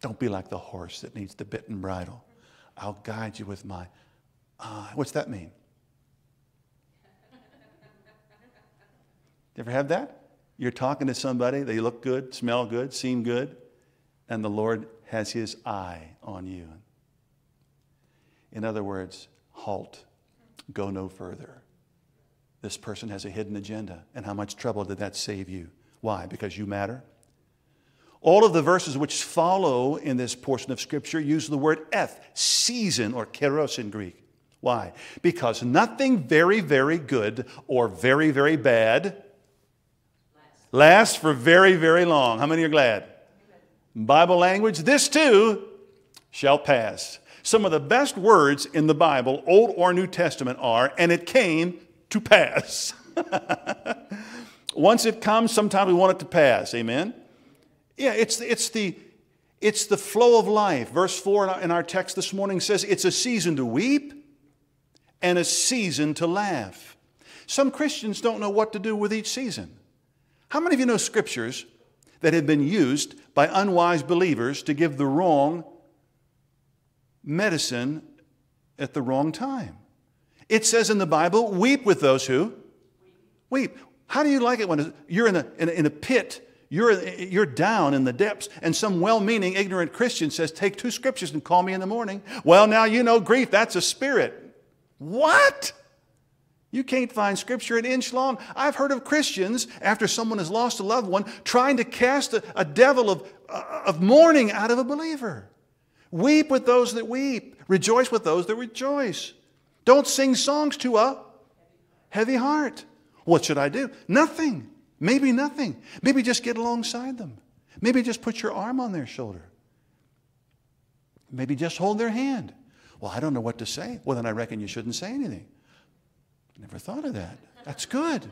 Don't be like the horse that needs the bit and bridle. I'll guide you with my eye. What's that mean? You ever have that? You're talking to somebody, they look good, smell good, seem good, and the Lord has His eye on you. In other words, halt. Go no further. This person has a hidden agenda. And how much trouble did that save you? Why? Because you matter. All of the verses which follow in this portion of Scripture use the word eth, season, or kairos in Greek. Why? Because nothing very, very good or very, very bad lasts for very, very long. How many are glad? Bible language, this too shall pass. Some of the best words in the Bible, Old or New Testament, are, and it came to pass. Once it comes, sometimes we want it to pass. Amen? Yeah, it's, it's, the, it's the flow of life. Verse four in our, in our text this morning says, it's a season to weep and a season to laugh. Some Christians don't know what to do with each season. How many of you know scriptures that have been used by unwise believers to give the wrong medicine at the wrong time? It says in the Bible, weep with those who weep. How do you like it when you're in a, in a, in a pit, you're, you're down in the depths, and some well-meaning, ignorant Christian says, take two scriptures and call me in the morning. Well, now you know grief, that's a spirit. What? You can't find scripture an inch long. I've heard of Christians, after someone has lost a loved one, trying to cast a, a devil of, uh, of mourning out of a believer. Weep with those that weep. Rejoice with those that rejoice. Don't sing songs to a heavy heart. What should I do? Nothing. Maybe nothing. Maybe just get alongside them. Maybe just put your arm on their shoulder. Maybe just hold their hand. Well, I don't know what to say. Well, then I reckon you shouldn't say anything. Never thought of that. That's good.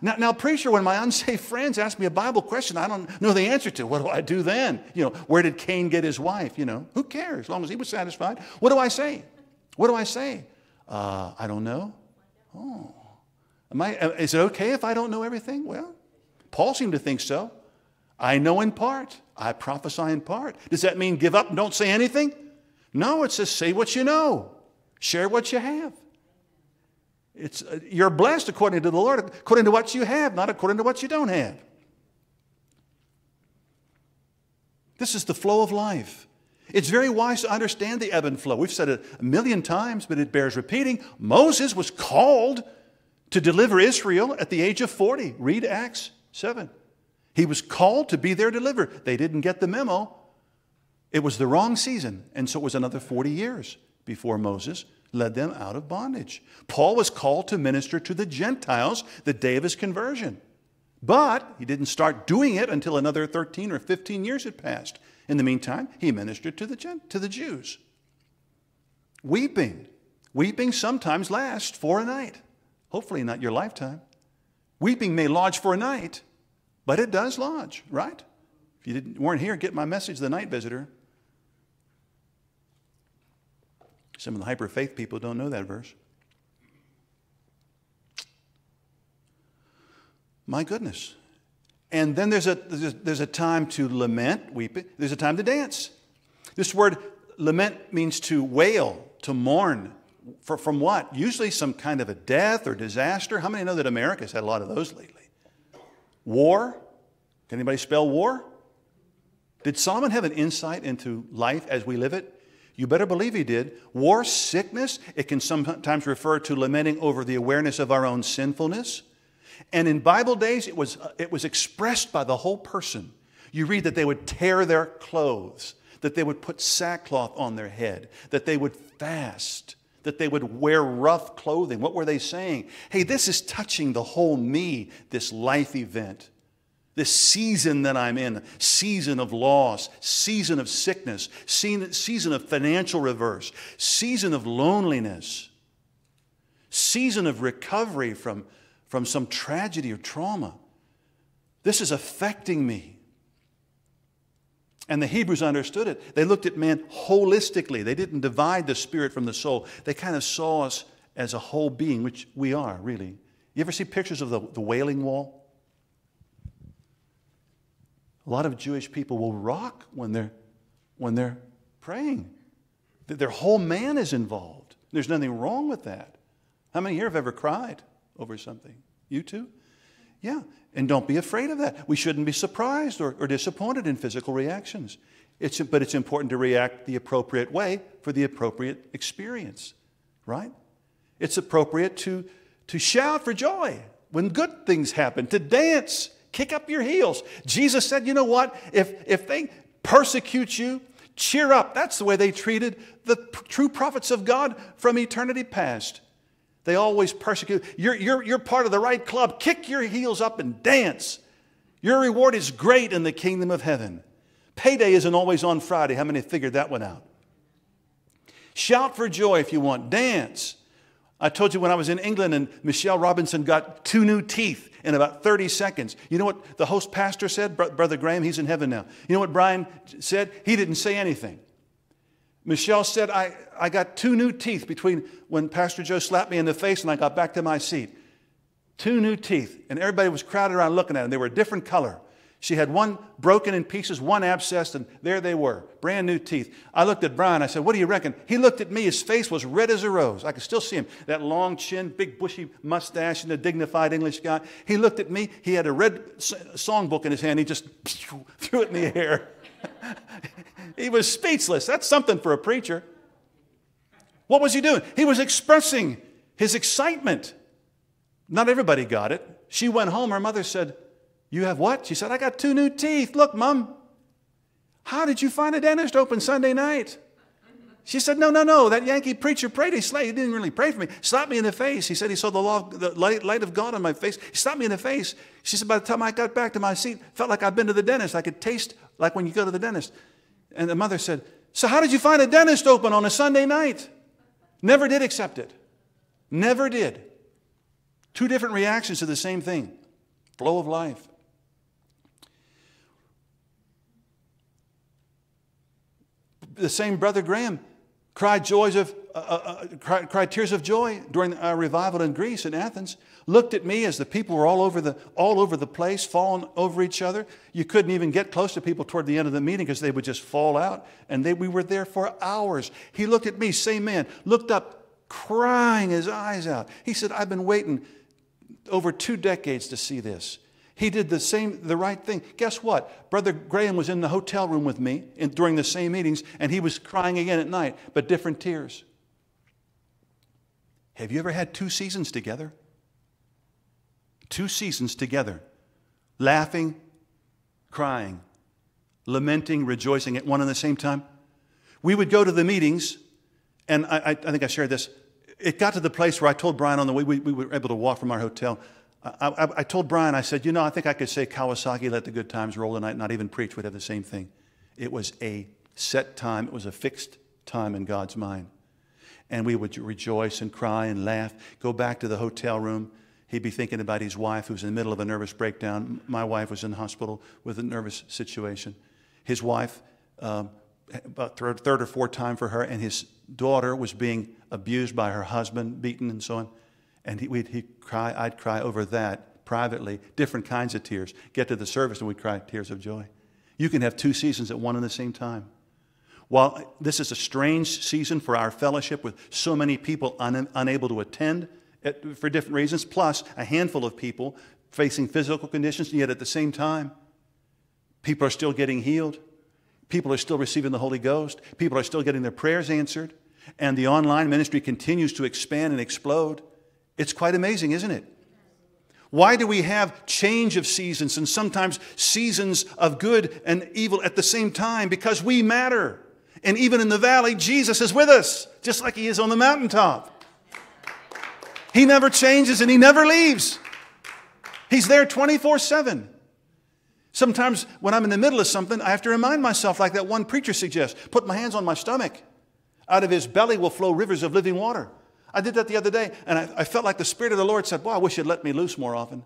Now, now, preacher, when my unsaved friends ask me a Bible question I don't know the answer to, what do I do then? You know, where did Cain get his wife? You know, who cares? As long as he was satisfied. What do I say? What do I say? Uh, I don't know. Oh. Am I, is it okay if I don't know everything? Well, Paul seemed to think so. I know in part. I prophesy in part. Does that mean give up and don't say anything? No, it says say what you know. Share what you have. It's, uh, you're blessed according to the Lord, according to what you have, not according to what you don't have. This is the flow of life. It's very wise to understand the ebb and flow. We've said it a million times, but it bears repeating. Moses was called to deliver Israel at the age of forty. Read Acts seven. He was called to be their deliverer. They didn't get the memo. It was the wrong season, and so it was another forty years before Moses led them out of bondage. Paul was called to minister to the Gentiles the day of his conversion. But he didn't start doing it until another thirteen or fifteen years had passed. In the meantime, he ministered to the, to the Jews. Weeping. Weeping sometimes lasts for a night. Hopefully not your lifetime. Weeping may lodge for a night, but it does lodge, right? If you didn't, weren't here, get my message, The Night Visitor. Some of the hyper-faith people don't know that verse. My goodness. And then there's a, there's a time to lament, weeping. There's a time to dance. This word lament means to wail, to mourn. For, from what? Usually some kind of a death or disaster. How many know that America's had a lot of those lately? War. Can anybody spell war? Did Solomon have an insight into life as we live it? You better believe he did. War, sickness. It can sometimes refer to lamenting over the awareness of our own sinfulness. And in Bible days, it was, it was expressed by the whole person. You read that they would tear their clothes, that they would put sackcloth on their head, that they would fast, that they would wear rough clothing. What were they saying? Hey, this is touching the whole me, this life event. This season that I'm in, season of loss, season of sickness, season of financial reverse, season of loneliness, season of recovery from, from some tragedy or trauma. This is affecting me. And the Hebrews understood it. They looked at man holistically. They didn't divide the spirit from the soul. They kind of saw us as a whole being, which we are, really. You ever see pictures of the, the Wailing Wall? A lot of Jewish people will rock when they're, when they're praying. Their whole man is involved. There's nothing wrong with that. How many here have ever cried over something? You too? Yeah. And don't be afraid of that. We shouldn't be surprised or, or disappointed in physical reactions. It's, but it's important to react the appropriate way for the appropriate experience, right? It's appropriate to, to shout for joy when good things happen, to dance. Kick up your heels. Jesus said, you know what? If, if they persecute you, cheer up. That's the way they treated the true prophets of God from eternity past. They always persecute. You're, you're, you're part of the right club. Kick your heels up and dance. Your reward is great in the kingdom of heaven. Payday isn't always on Friday. How many figured that one out? Shout for joy if you want. Dance. I told you when I was in England and Michelle Robinson got two new teeth in about thirty seconds. You know what the host pastor said? Br- Brother Graham, he's in heaven now. You know what Brian said? He didn't say anything. Michelle said, I, I got two new teeth between when Pastor Joe slapped me in the face and I got back to my seat. Two new teeth. And everybody was crowded around looking at them. They were a different color. She had one broken in pieces, one abscessed, and there they were, brand new teeth. I looked at Brian. I said, what do you reckon? He looked at me. His face was red as a rose. I could still see him, that long chin, big bushy mustache, and a dignified English guy. He looked at me. He had a red songbook in his hand. He just threw it in the air. He was speechless. That's something for a preacher. What was he doing? He was expressing his excitement. Not everybody got it. She went home. Her mother said, you have what? She said, I got two new teeth. Look, Mom, how did you find a dentist open Sunday night? She said, no, no, no. That Yankee preacher prayed. He slapped. He didn't really pray for me. Slapped me in the face. He said he saw the, law, the light, light of God on my face. He slapped me in the face. She said, by the time I got back to my seat, felt like I'd been to the dentist. I could taste like when you go to the dentist. And the mother said, so how did you find a dentist open on a Sunday night? Never did accept it. Never did. Two different reactions to the same thing. Flow of life. The same Brother Graham cried, joys of, uh, uh, cried, cried tears of joy during our revival in Greece, in Athens. Looked at me as the people were all over the, all over the place, falling over each other. You couldn't even get close to people toward the end of the meeting because they would just fall out. And they, we were there for hours. He looked at me, same man, looked up, crying his eyes out. He said, I've been waiting over two decades to see this. He did the same, the right thing. Guess what? Brother Graham was in the hotel room with me in, during the same meetings, and he was crying again at night, but different tears. Have you ever had two seasons together? Two seasons together. Laughing, crying, lamenting, rejoicing at one and the same time. We would go to the meetings, and I, I, I think I shared this. It got to the place where I told Brian on the way, we, we were able to walk from our hotel. I, I, I told Brian, I said, you know, I think I could say Kawasaki, let the good times roll tonight, not even preach, would have the same thing. It was a set time. It was a fixed time in God's mind. And we would rejoice and cry and laugh, go back to the hotel room. He'd be thinking about his wife, who was in the middle of a nervous breakdown. My wife was in the hospital with a nervous situation. His wife, um, about third, third or fourth time for her, and his daughter was being abused by her husband, beaten and so on. And he, we'd, he'd cry, I'd cry over that privately, different kinds of tears. Get to the service and we'd cry tears of joy. You can have two seasons at one and the same time. While this is a strange season for our fellowship with so many people un, unable to attend at, for different reasons, plus a handful of people facing physical conditions, and yet at the same time, people are still getting healed. People are still receiving the Holy Ghost. People are still getting their prayers answered. And the online ministry continues to expand and explode. It's quite amazing, isn't it? Why do we have change of seasons and sometimes seasons of good and evil at the same time? Because we matter. And even in the valley, Jesus is with us, just like He is on the mountaintop. He never changes and He never leaves. He's there twenty-four seven. Sometimes when I'm in the middle of something, I have to remind myself, like that one preacher suggests, put my hands on my stomach. Out of his belly will flow rivers of living water. I did that the other day, and I, I felt like the Spirit of the Lord said, well, I wish you'd let me loose more often.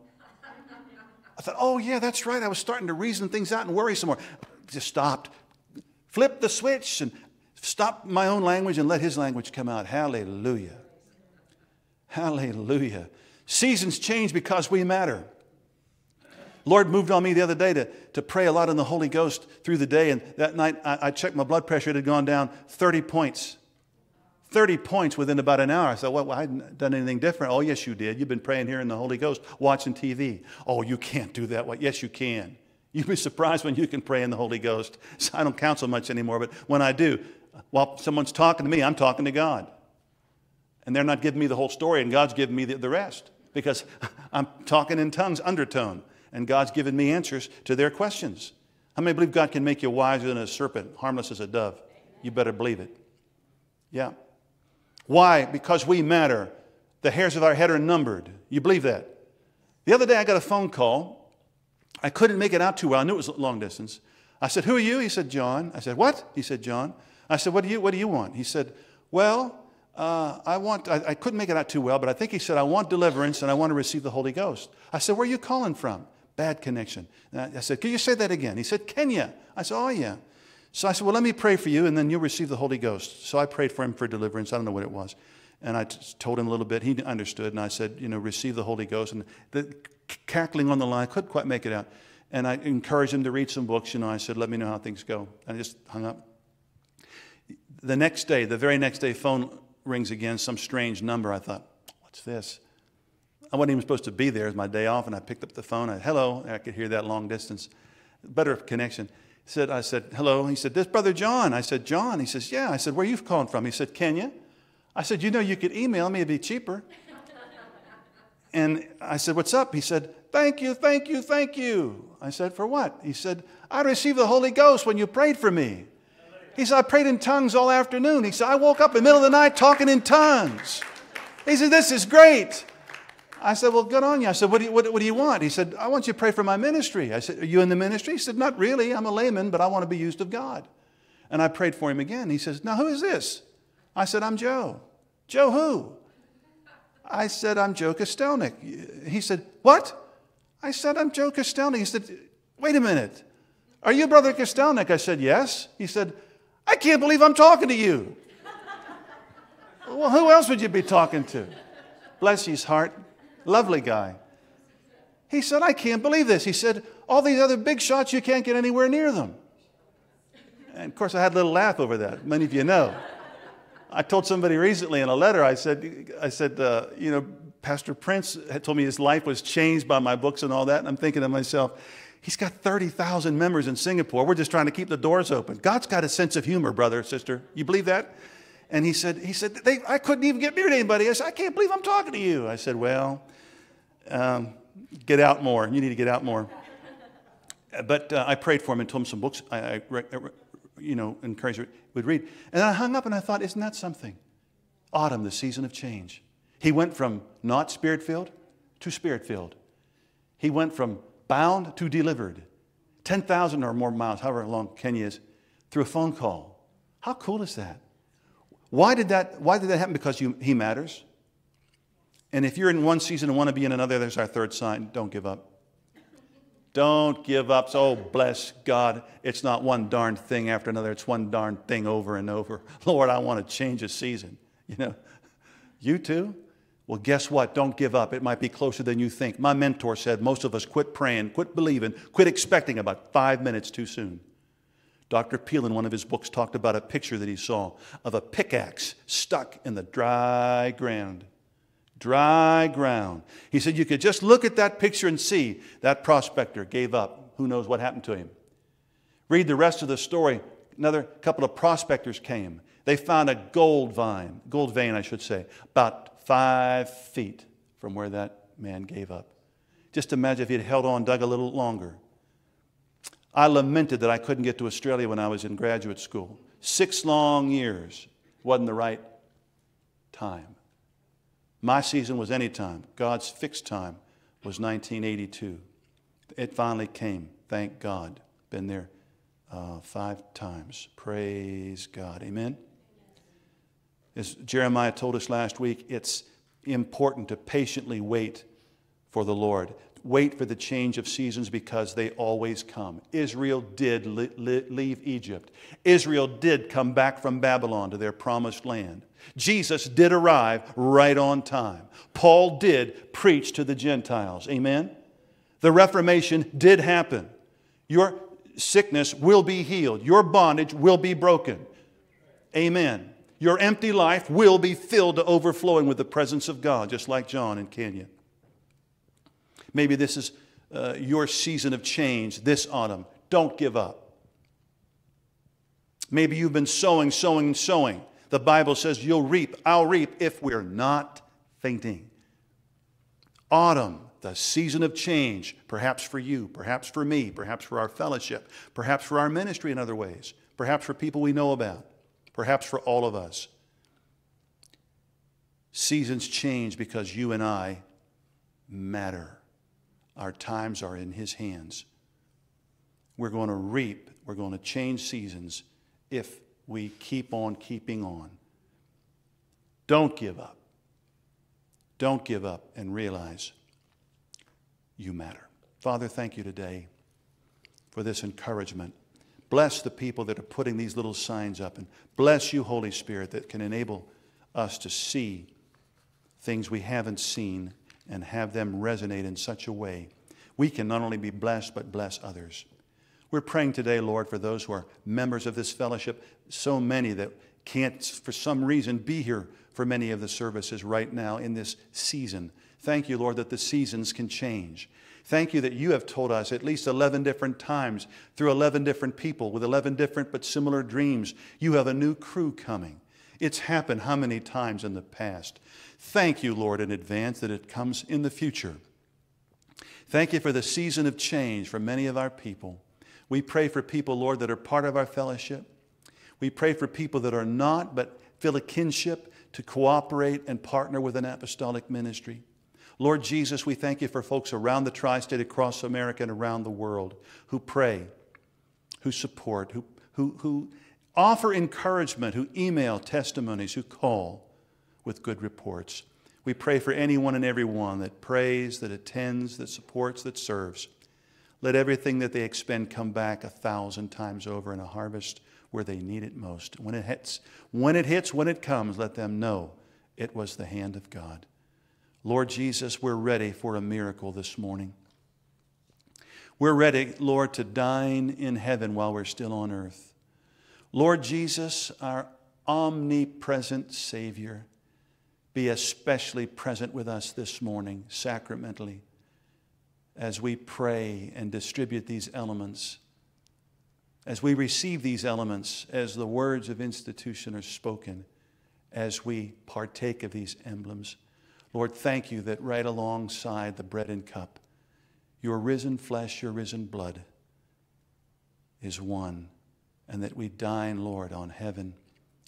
I thought, oh, yeah, that's right. I was starting to reason things out and worry some more. I just stopped. Flipped the switch and stopped my own language and let His language come out. Hallelujah. Hallelujah. Seasons change because we matter. Lord moved on me the other day to, to pray a lot in the Holy Ghost through the day, and that night I, I checked my blood pressure. It had gone down thirty points. thirty points within about an hour. I thought, well, well, I hadn't done anything different. Oh, yes, you did. You've been praying here in the Holy Ghost, watching T V. Oh, you can't do that. Well, yes, you can. You'd be surprised when you can pray in the Holy Ghost. So I don't counsel much anymore, but when I do, while someone's talking to me, I'm talking to God. And they're not giving me the whole story, and God's giving me the, the rest, because I'm talking in tongues, undertone, and God's given me answers to their questions. How many believe God can make you wiser than a serpent, harmless as a dove? You better believe it. Yeah. Why? Because we matter. The hairs of our head are numbered. You believe that? The other day I got a phone call. I couldn't make it out too well. I knew it was long distance. I said, who are you? He said, John. I said, what? He said, John. I said, what do you, what do you want? He said, well, uh, I want, I, I couldn't make it out too well, but I think he said, I want deliverance and I want to receive the Holy Ghost. I said, where are you calling from? Bad connection. And I, I said, can you say that again? He said, Kenya. I said, oh, yeah. So I said, well, let me pray for you, and then you'll receive the Holy Ghost. So I prayed for him for deliverance. I don't know what it was. And I told him a little bit. He understood, and I said, you know, receive the Holy Ghost. And the cackling on the line, I couldn't quite make it out. And I encouraged him to read some books. You know, I said, let me know how things go. And I just hung up. The next day, the very next day, phone rings again, some strange number. I thought, what's this? I wasn't even supposed to be there. It was my day off, and I picked up the phone. I hello. I could hear that long distance. Better connection. Said, I said, hello. He said, this Brother John. I said, John. He says, yeah. I said, where are you calling from? He said, Kenya. I said, you know, you could email me. It'd be cheaper. And I said, what's up? He said, thank you, thank you, thank you. I said, for what? He said, I received the Holy Ghost when you prayed for me. He said, I prayed in tongues all afternoon. He said, I woke up in the middle of the night talking in tongues. He said, this is great. I said, well, good on you. I said, what do you, what, what do you want? He said, I want you to pray for my ministry. I said, are you in the ministry? He said, not really. I'm a layman, but I want to be used of God. And I prayed for him again. He says, now who is this? I said, I'm Joe. Joe who? I said, I'm Joe Kostelnik. He said, what? I said, I'm Joe Kostelnik. He said, wait a minute. Are you Brother Kostelnik? I said, yes. He said, I can't believe I'm talking to you. Well, who else would you be talking to? Bless his heart. Lovely guy. He said, I can't believe this. He said, all these other big shots, you can't get anywhere near them. And of course, I had a little laugh over that. Many of you know. I told somebody recently in a letter, I said, I said, uh, you know, Pastor Prince had told me his life was changed by my books and all that. And I'm thinking to myself, he's got thirty thousand members in Singapore. We're just trying to keep the doors open. God's got a sense of humor, brother, sister. You believe that? And he said, he said they, I couldn't even get near to anybody. I said, I can't believe I'm talking to you. I said, well, um, get out more. You need to get out more. But uh, I prayed for him and told him some books I, I you know, encouraged him would read. And I hung up and I thought, isn't that something? Autumn, the season of change. He went from not Spirit-filled to Spirit-filled. He went from bound to delivered. ten thousand or more miles, however long Kenya is, through a phone call. How cool is that? Why did that, why did that happen? Because you, he matters. And if you're in one season and want to be in another, there's our third sign. Don't give up. Don't give up. Oh, bless God. It's not one darn thing after another. It's one darn thing over and over. Lord, I want to change a season. You know, you too? Well, guess what? Don't give up. It might be closer than you think. My mentor said most of us quit praying, quit believing, quit expecting about five minutes too soon. Doctor Peel, in one of his books, talked about a picture that he saw of a pickaxe stuck in the dry ground. Dry ground. He said you could just look at that picture and see that prospector gave up. Who knows what happened to him? Read the rest of the story. Another couple of prospectors came. They found a gold vine, gold vein, I should say, about five feet from where that man gave up. Just imagine if he had held on, dug a little longer. I lamented that I couldn't get to Australia when I was in graduate school. Six long years wasn't the right time. My season was any time. God's fixed time was nineteen eighty-two. It finally came. Thank God. Been there uh, five times. Praise God. Amen? As Jeremiah told us last week, it's important to patiently wait for the Lord. Wait for the change of seasons because they always come. Israel did li li leave Egypt. Israel did come back from Babylon to their promised land. Jesus did arrive right on time. Paul did preach to the Gentiles. Amen? The Reformation did happen. Your sickness will be healed. Your bondage will be broken. Amen. Your empty life will be filled to overflowing with the presence of God, just like John in Kenya. Maybe this is uh, your season of change this autumn. Don't give up. Maybe you've been sowing, sowing, sowing. The Bible says you'll reap, I'll reap if we're not fainting. Autumn, the season of change, perhaps for you, perhaps for me, perhaps for our fellowship, perhaps for our ministry in other ways, perhaps for people we know about, perhaps for all of us. Seasons change because you and I matter. Our times are in His hands. We're going to reap, we're going to change seasons if we keep on keeping on. Don't give up. Don't give up and realize you matter. Father, thank you today for this encouragement. Bless the people that are putting these little signs up, and bless you, Holy Spirit, that can enable us to see things we haven't seen and have them resonate in such a way we can not only be blessed but bless others. We're praying today, Lord, for those who are members of this fellowship, so many that can't, for some reason, be here for many of the services right now in this season. Thank you, Lord, that the seasons can change. Thank you that you have told us at least eleven different times through eleven different people with eleven different but similar dreams. You have a new crew coming. It's happened how many times in the past? Thank you, Lord, in advance that it comes in the future. Thank you for the season of change for many of our people. We pray for people, Lord, that are part of our fellowship. We pray for people that are not, but feel a kinship to cooperate and partner with an apostolic ministry. Lord Jesus, we thank you for folks around the tri-state, across America, and around the world who pray, who support, who, who, who offer encouragement, who email testimonies, who call with good reports. We pray for anyone and everyone that prays, that attends, that supports, that serves. Let everything that they expend come back a thousand times over in a harvest where they need it most. When it hits, when it hits, when it comes, let them know it was the hand of God. Lord Jesus, we're ready for a miracle this morning. We're ready, Lord, to dine in heaven while we're still on earth. Lord Jesus, our omnipresent Savior, be especially present with us this morning, sacramentally, as we pray and distribute these elements, as we receive these elements, as the words of institution are spoken, as we partake of these emblems. Lord, thank you that right alongside the bread and cup, your risen flesh, your risen blood is one, and that we dine, Lord, on heaven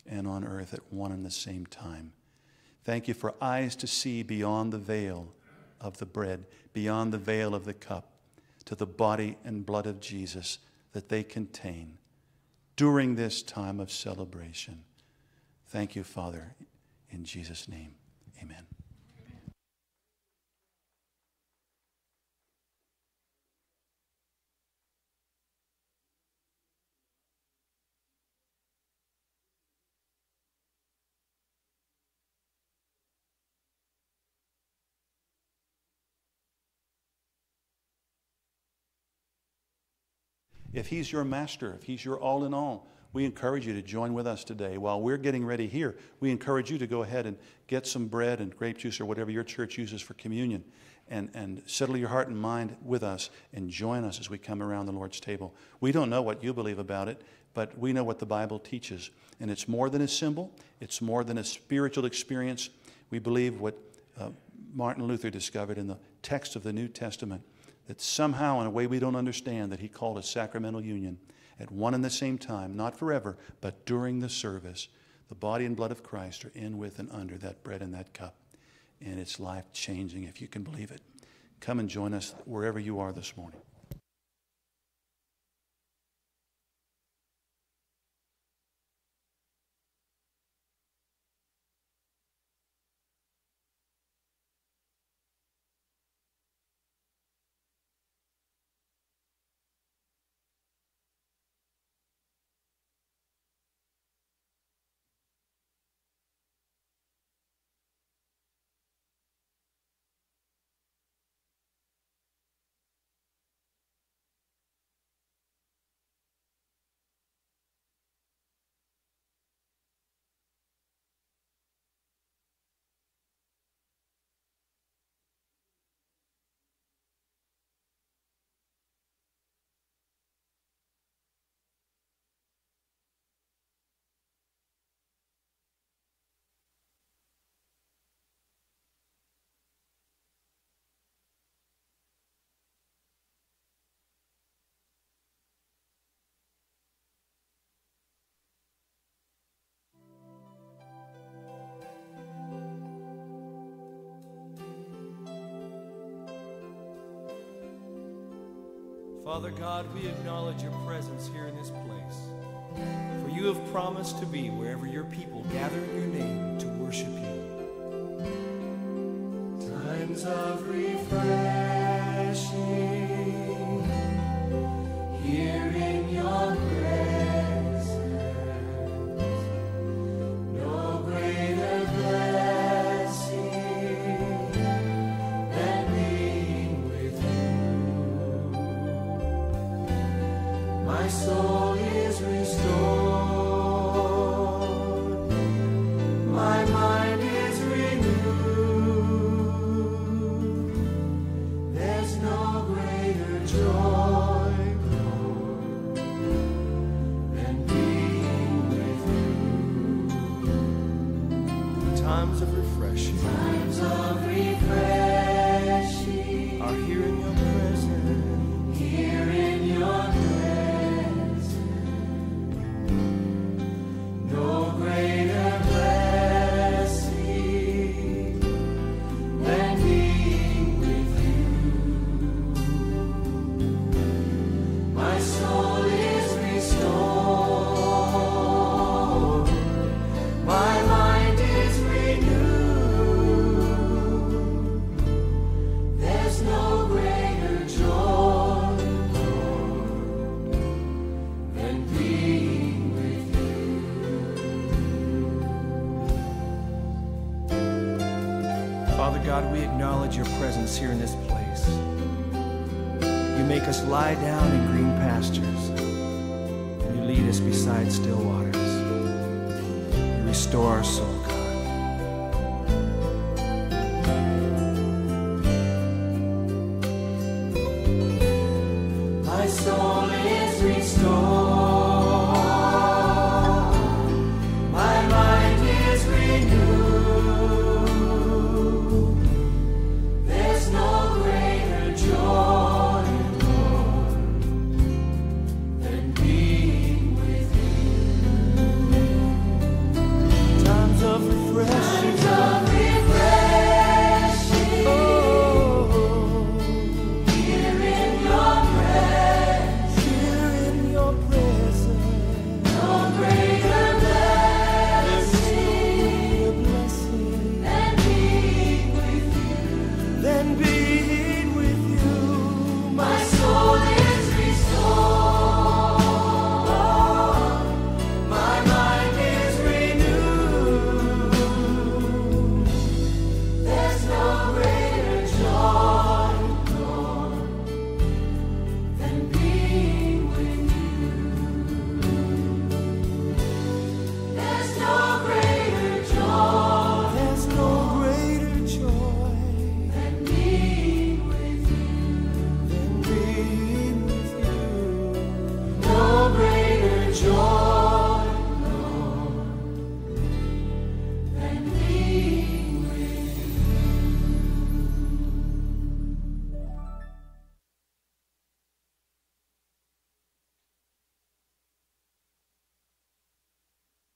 and on earth at one and the same time. Thank you for eyes to see beyond the veil of the bread, beyond the veil of the cup, to the body and blood of Jesus that they contain during this time of celebration. Thank you, Father, in Jesus' name, amen. If he's your master, if he's your all in all, we encourage you to join with us today. While we're getting ready here, we encourage you to go ahead and get some bread and grape juice or whatever your church uses for communion, and, and settle your heart and mind with us and join us as we come around the Lord's table. We don't know what you believe about it, but we know what the Bible teaches. And it's more than a symbol. It's more than a spiritual experience. We believe what uh, Martin Luther discovered in the text of the New Testament, that somehow in a way we don't understand that he called a sacramental union at one and the same time, not forever, but during the service. The body and blood of Christ are in, with, and under that bread and that cup. And it's life-changing if you can believe it. Come and join us wherever you are this morning. Father God, we acknowledge your presence here in this place, for you have promised to be wherever your people gather in your name to worship you. Times of refreshing, here in your presence, no greater my soul is restored, my mind is renewed, there's no greater joy, Lord, than being with you. Times of refreshing, times of refreshing, are here in your presence, here in your presence. Your presence here in this place. You make us lie down in green pastures, and you lead us beside still waters. You restore our soul, God. My soul is restored.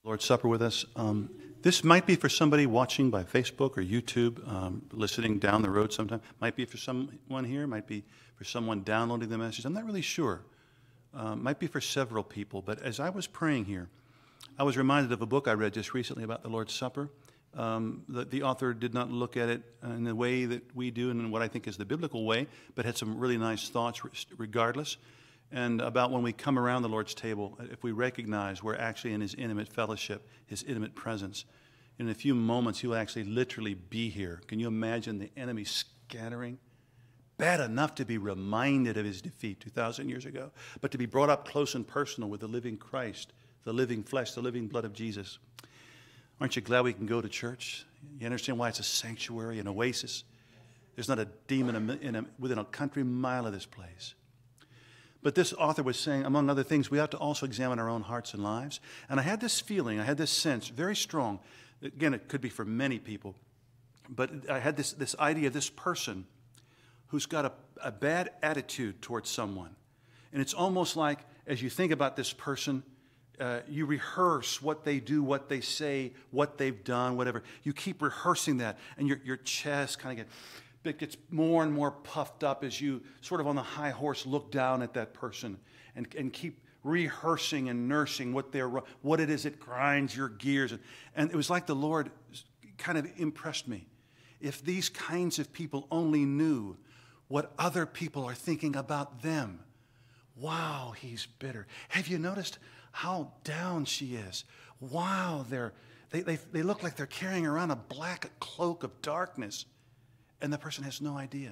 Lord's Supper with us. Um, this might be for somebody watching by Facebook or YouTube, um, listening down the road sometime. Might be for someone here. Might be for someone downloading the message. I'm not really sure. Uh, might be for several people. But as I was praying here, I was reminded of a book I read just recently about the Lord's Supper. Um, the, the author did not look at it in the way that we do and in what I think is the biblical way, but had some really nice thoughts regardless. And about when we come around the Lord's table, if we recognize we're actually in his intimate fellowship, his intimate presence, in a few moments he will actually literally be here. Can you imagine the enemy scattering? Bad enough to be reminded of his defeat two thousand years ago, but to be brought up close and personal with the living Christ, the living flesh, the living blood of Jesus. Aren't you glad we can go to church? You understand why it's a sanctuary, an oasis? There's not a demon in a, within a country mile of this place. But this author was saying, among other things, we ought to also examine our own hearts and lives. And I had this feeling, I had this sense, very strong. Again, it could be for many people. But I had this, this idea of this person who's got a, a bad attitude towards someone. And it's almost like, as you think about this person, Uh, you rehearse what they do, what they say, what they've done, whatever. You keep rehearsing that, and your, your chest kind of gets, gets more and more puffed up as you sort of on the high horse look down at that person and, and keep rehearsing and nursing what they're, what it is that grinds your gears. And, and it was like the Lord kind of impressed me. If these kinds of people only knew what other people are thinking about them, wow, he's bitter. Have you noticed how down she is? Wow, they're, they, they, they look like they're carrying around a black cloak of darkness. And the person has no idea.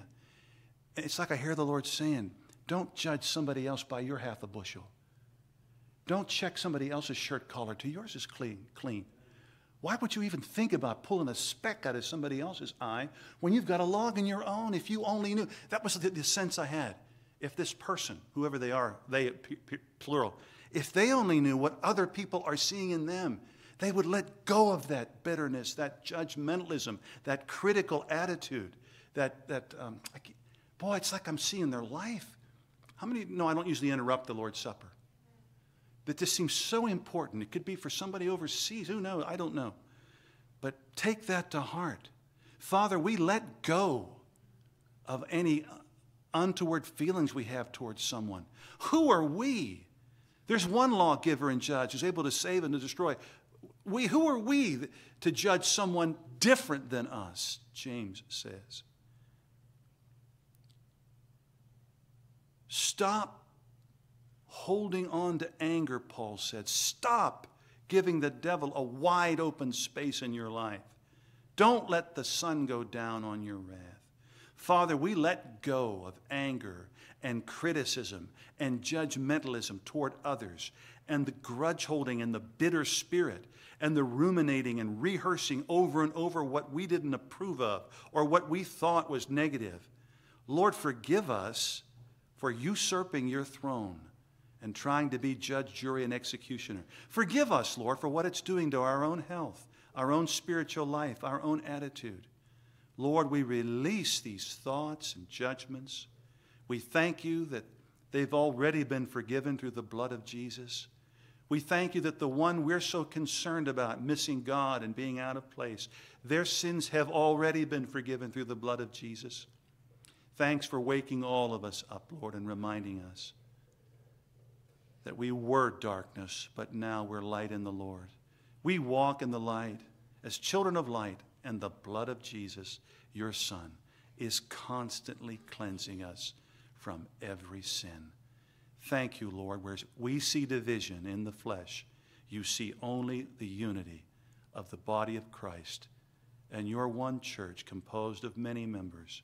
It's like I hear the Lord saying, don't judge somebody else by your half a bushel. Don't check somebody else's shirt collar till yours is clean. clean. Why would you even think about pulling a speck out of somebody else's eye when you've got a log in your own? If you only knew. That was the, the sense I had. If this person, whoever they are, they, p- p- plural, if they only knew what other people are seeing in them, they would let go of that bitterness, that judgmentalism, that critical attitude, that, that um, I boy, it's like I'm seeing their life. How many, no, I don't usually interrupt the Lord's Supper. But this seems so important. It could be for somebody overseas. Who knows? I don't know. But take that to heart. Father, we let go of any untoward feelings we have towards someone. Who are we? There's one lawgiver and judge who's able to save and to destroy. We, who are we to judge someone different than us, James says. Stop holding on to anger, Paul said. Stop giving the devil a wide open space in your life. Don't let the sun go down on your wrath. Father, we let go of anger and criticism and judgmentalism toward others, and the grudge holding and the bitter spirit and the ruminating and rehearsing over and over what we didn't approve of or what we thought was negative. Lord, forgive us for usurping your throne and trying to be judge, jury, and executioner. Forgive us, Lord, for what it's doing to our own health, our own spiritual life, our own attitude. Lord, we release these thoughts and judgments. We thank you that they've already been forgiven through the blood of Jesus. We thank you that the one we're so concerned about, missing God and being out of place, their sins have already been forgiven through the blood of Jesus. Thanks for waking all of us up, Lord, and reminding us that we were darkness, but now we're light in the Lord. We walk in the light as children of light, and the blood of Jesus, your Son, is constantly cleansing us from every sin. Thank you, Lord, where we see division in the flesh, you see only the unity of the body of Christ and your one church composed of many members.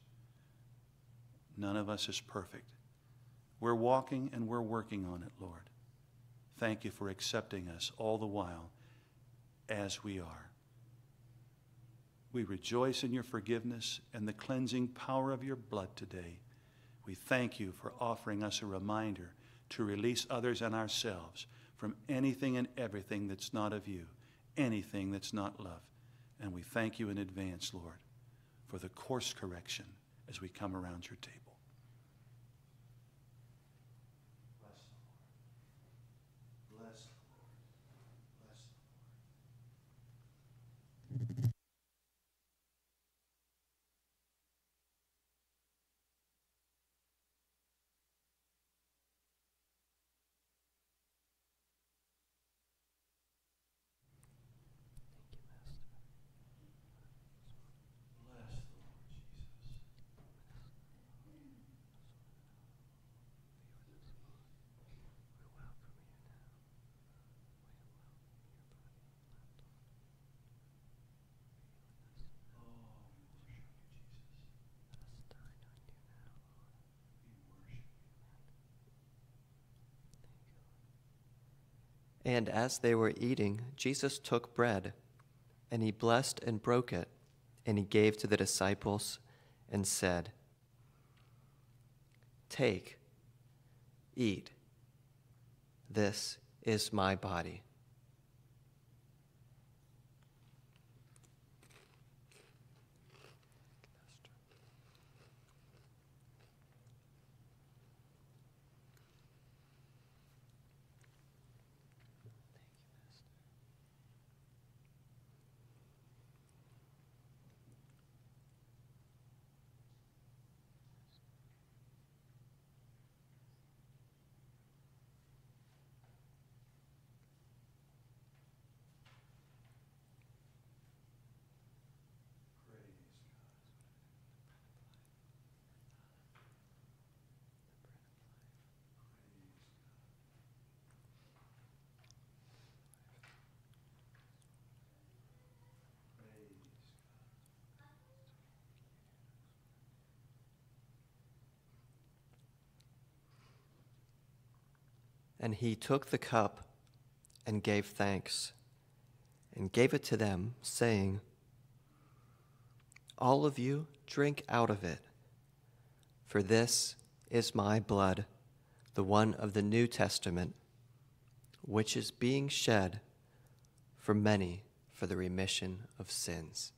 None of us is perfect. We're walking and we're working on it, Lord. Thank you for accepting us all the while as we are. We rejoice in your forgiveness and the cleansing power of your blood today. We thank you for offering us a reminder to release others and ourselves from anything and everything that's not of you, anything that's not love. And we thank you in advance, Lord, for the course correction as we come around your table. Bless the Lord. Bless the Lord. Bless the Lord. And as they were eating, Jesus took bread, and he blessed and broke it, and he gave to the disciples and said, "Take, eat, this is my body." And he took the cup and gave thanks and gave it to them, saying, "All of you drink out of it, for this is my blood, the one of the New Testament, which is being shed for many for the remission of sins."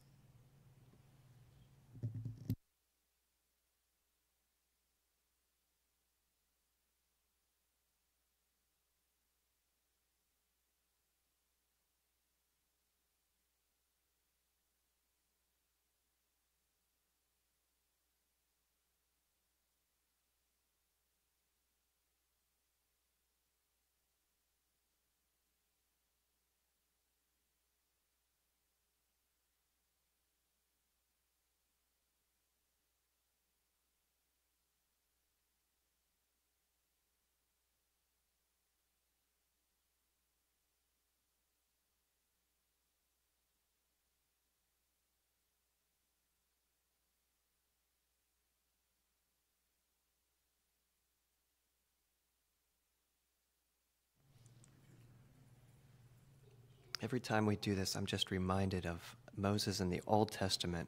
Every time we do this, I'm just reminded of Moses in the Old Testament,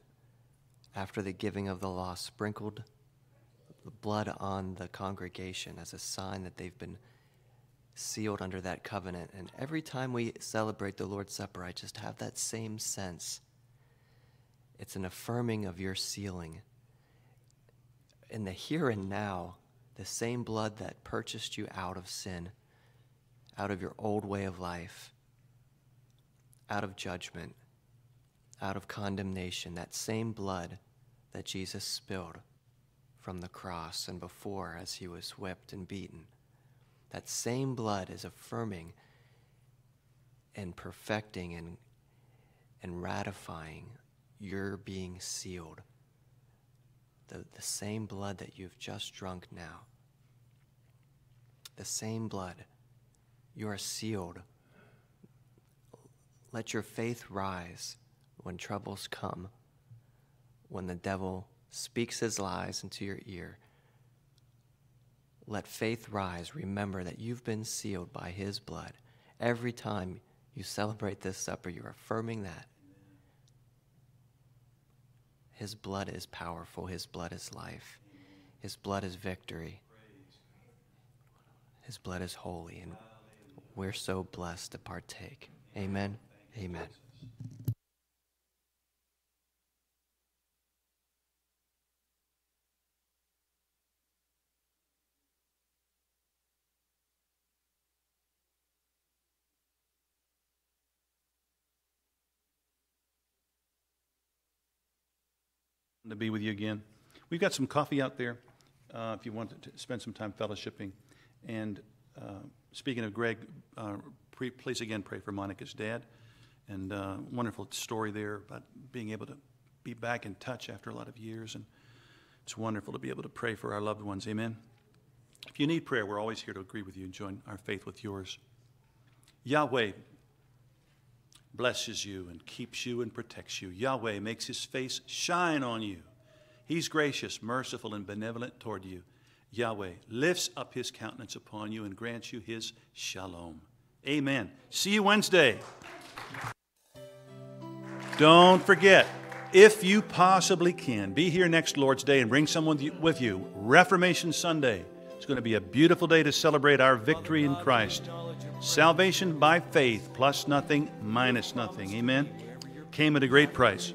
after the giving of the law, sprinkled the blood on the congregation as a sign that they've been sealed under that covenant. And every time we celebrate the Lord's Supper, I just have that same sense. It's an affirming of your sealing. In the here and now, the same blood that purchased you out of sin, out of your old way of life, out of judgment, out of condemnation, that same blood that Jesus spilled from the cross and before as he was whipped and beaten, that same blood is affirming and perfecting and, and ratifying your being sealed, the, the same blood that you've just drunk now, the same blood. You are sealed. Let your faith rise when troubles come, when the devil speaks his lies into your ear. Let faith rise. Remember that you've been sealed by his blood. Every time you celebrate this supper, you're affirming that. His blood is powerful. His blood is life. His blood is victory. His blood is holy, and we're so blessed to partake. Amen. Amen. To be with you again. We've got some coffee out there uh, if you want to spend some time fellowshipping. And uh, speaking of Greg, uh, pre please again pray for Monica's dad. And uh, wonderful story there about being able to be back in touch after a lot of years. And it's wonderful to be able to pray for our loved ones. Amen. If you need prayer, we're always here to agree with you and join our faith with yours. Yahweh blesses you and keeps you and protects you. Yahweh makes his face shine on you. He's gracious, merciful, and benevolent toward you. Yahweh lifts up his countenance upon you and grants you his shalom, Amen. See you Wednesday. Don't forget, if you possibly can, be here next Lord's Day and bring someone with you. Reformation Sunday. It's going to be a beautiful day to celebrate our victory in Christ. Salvation by faith, plus nothing, minus nothing. Amen. Came at a great price.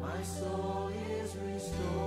My soul is restored.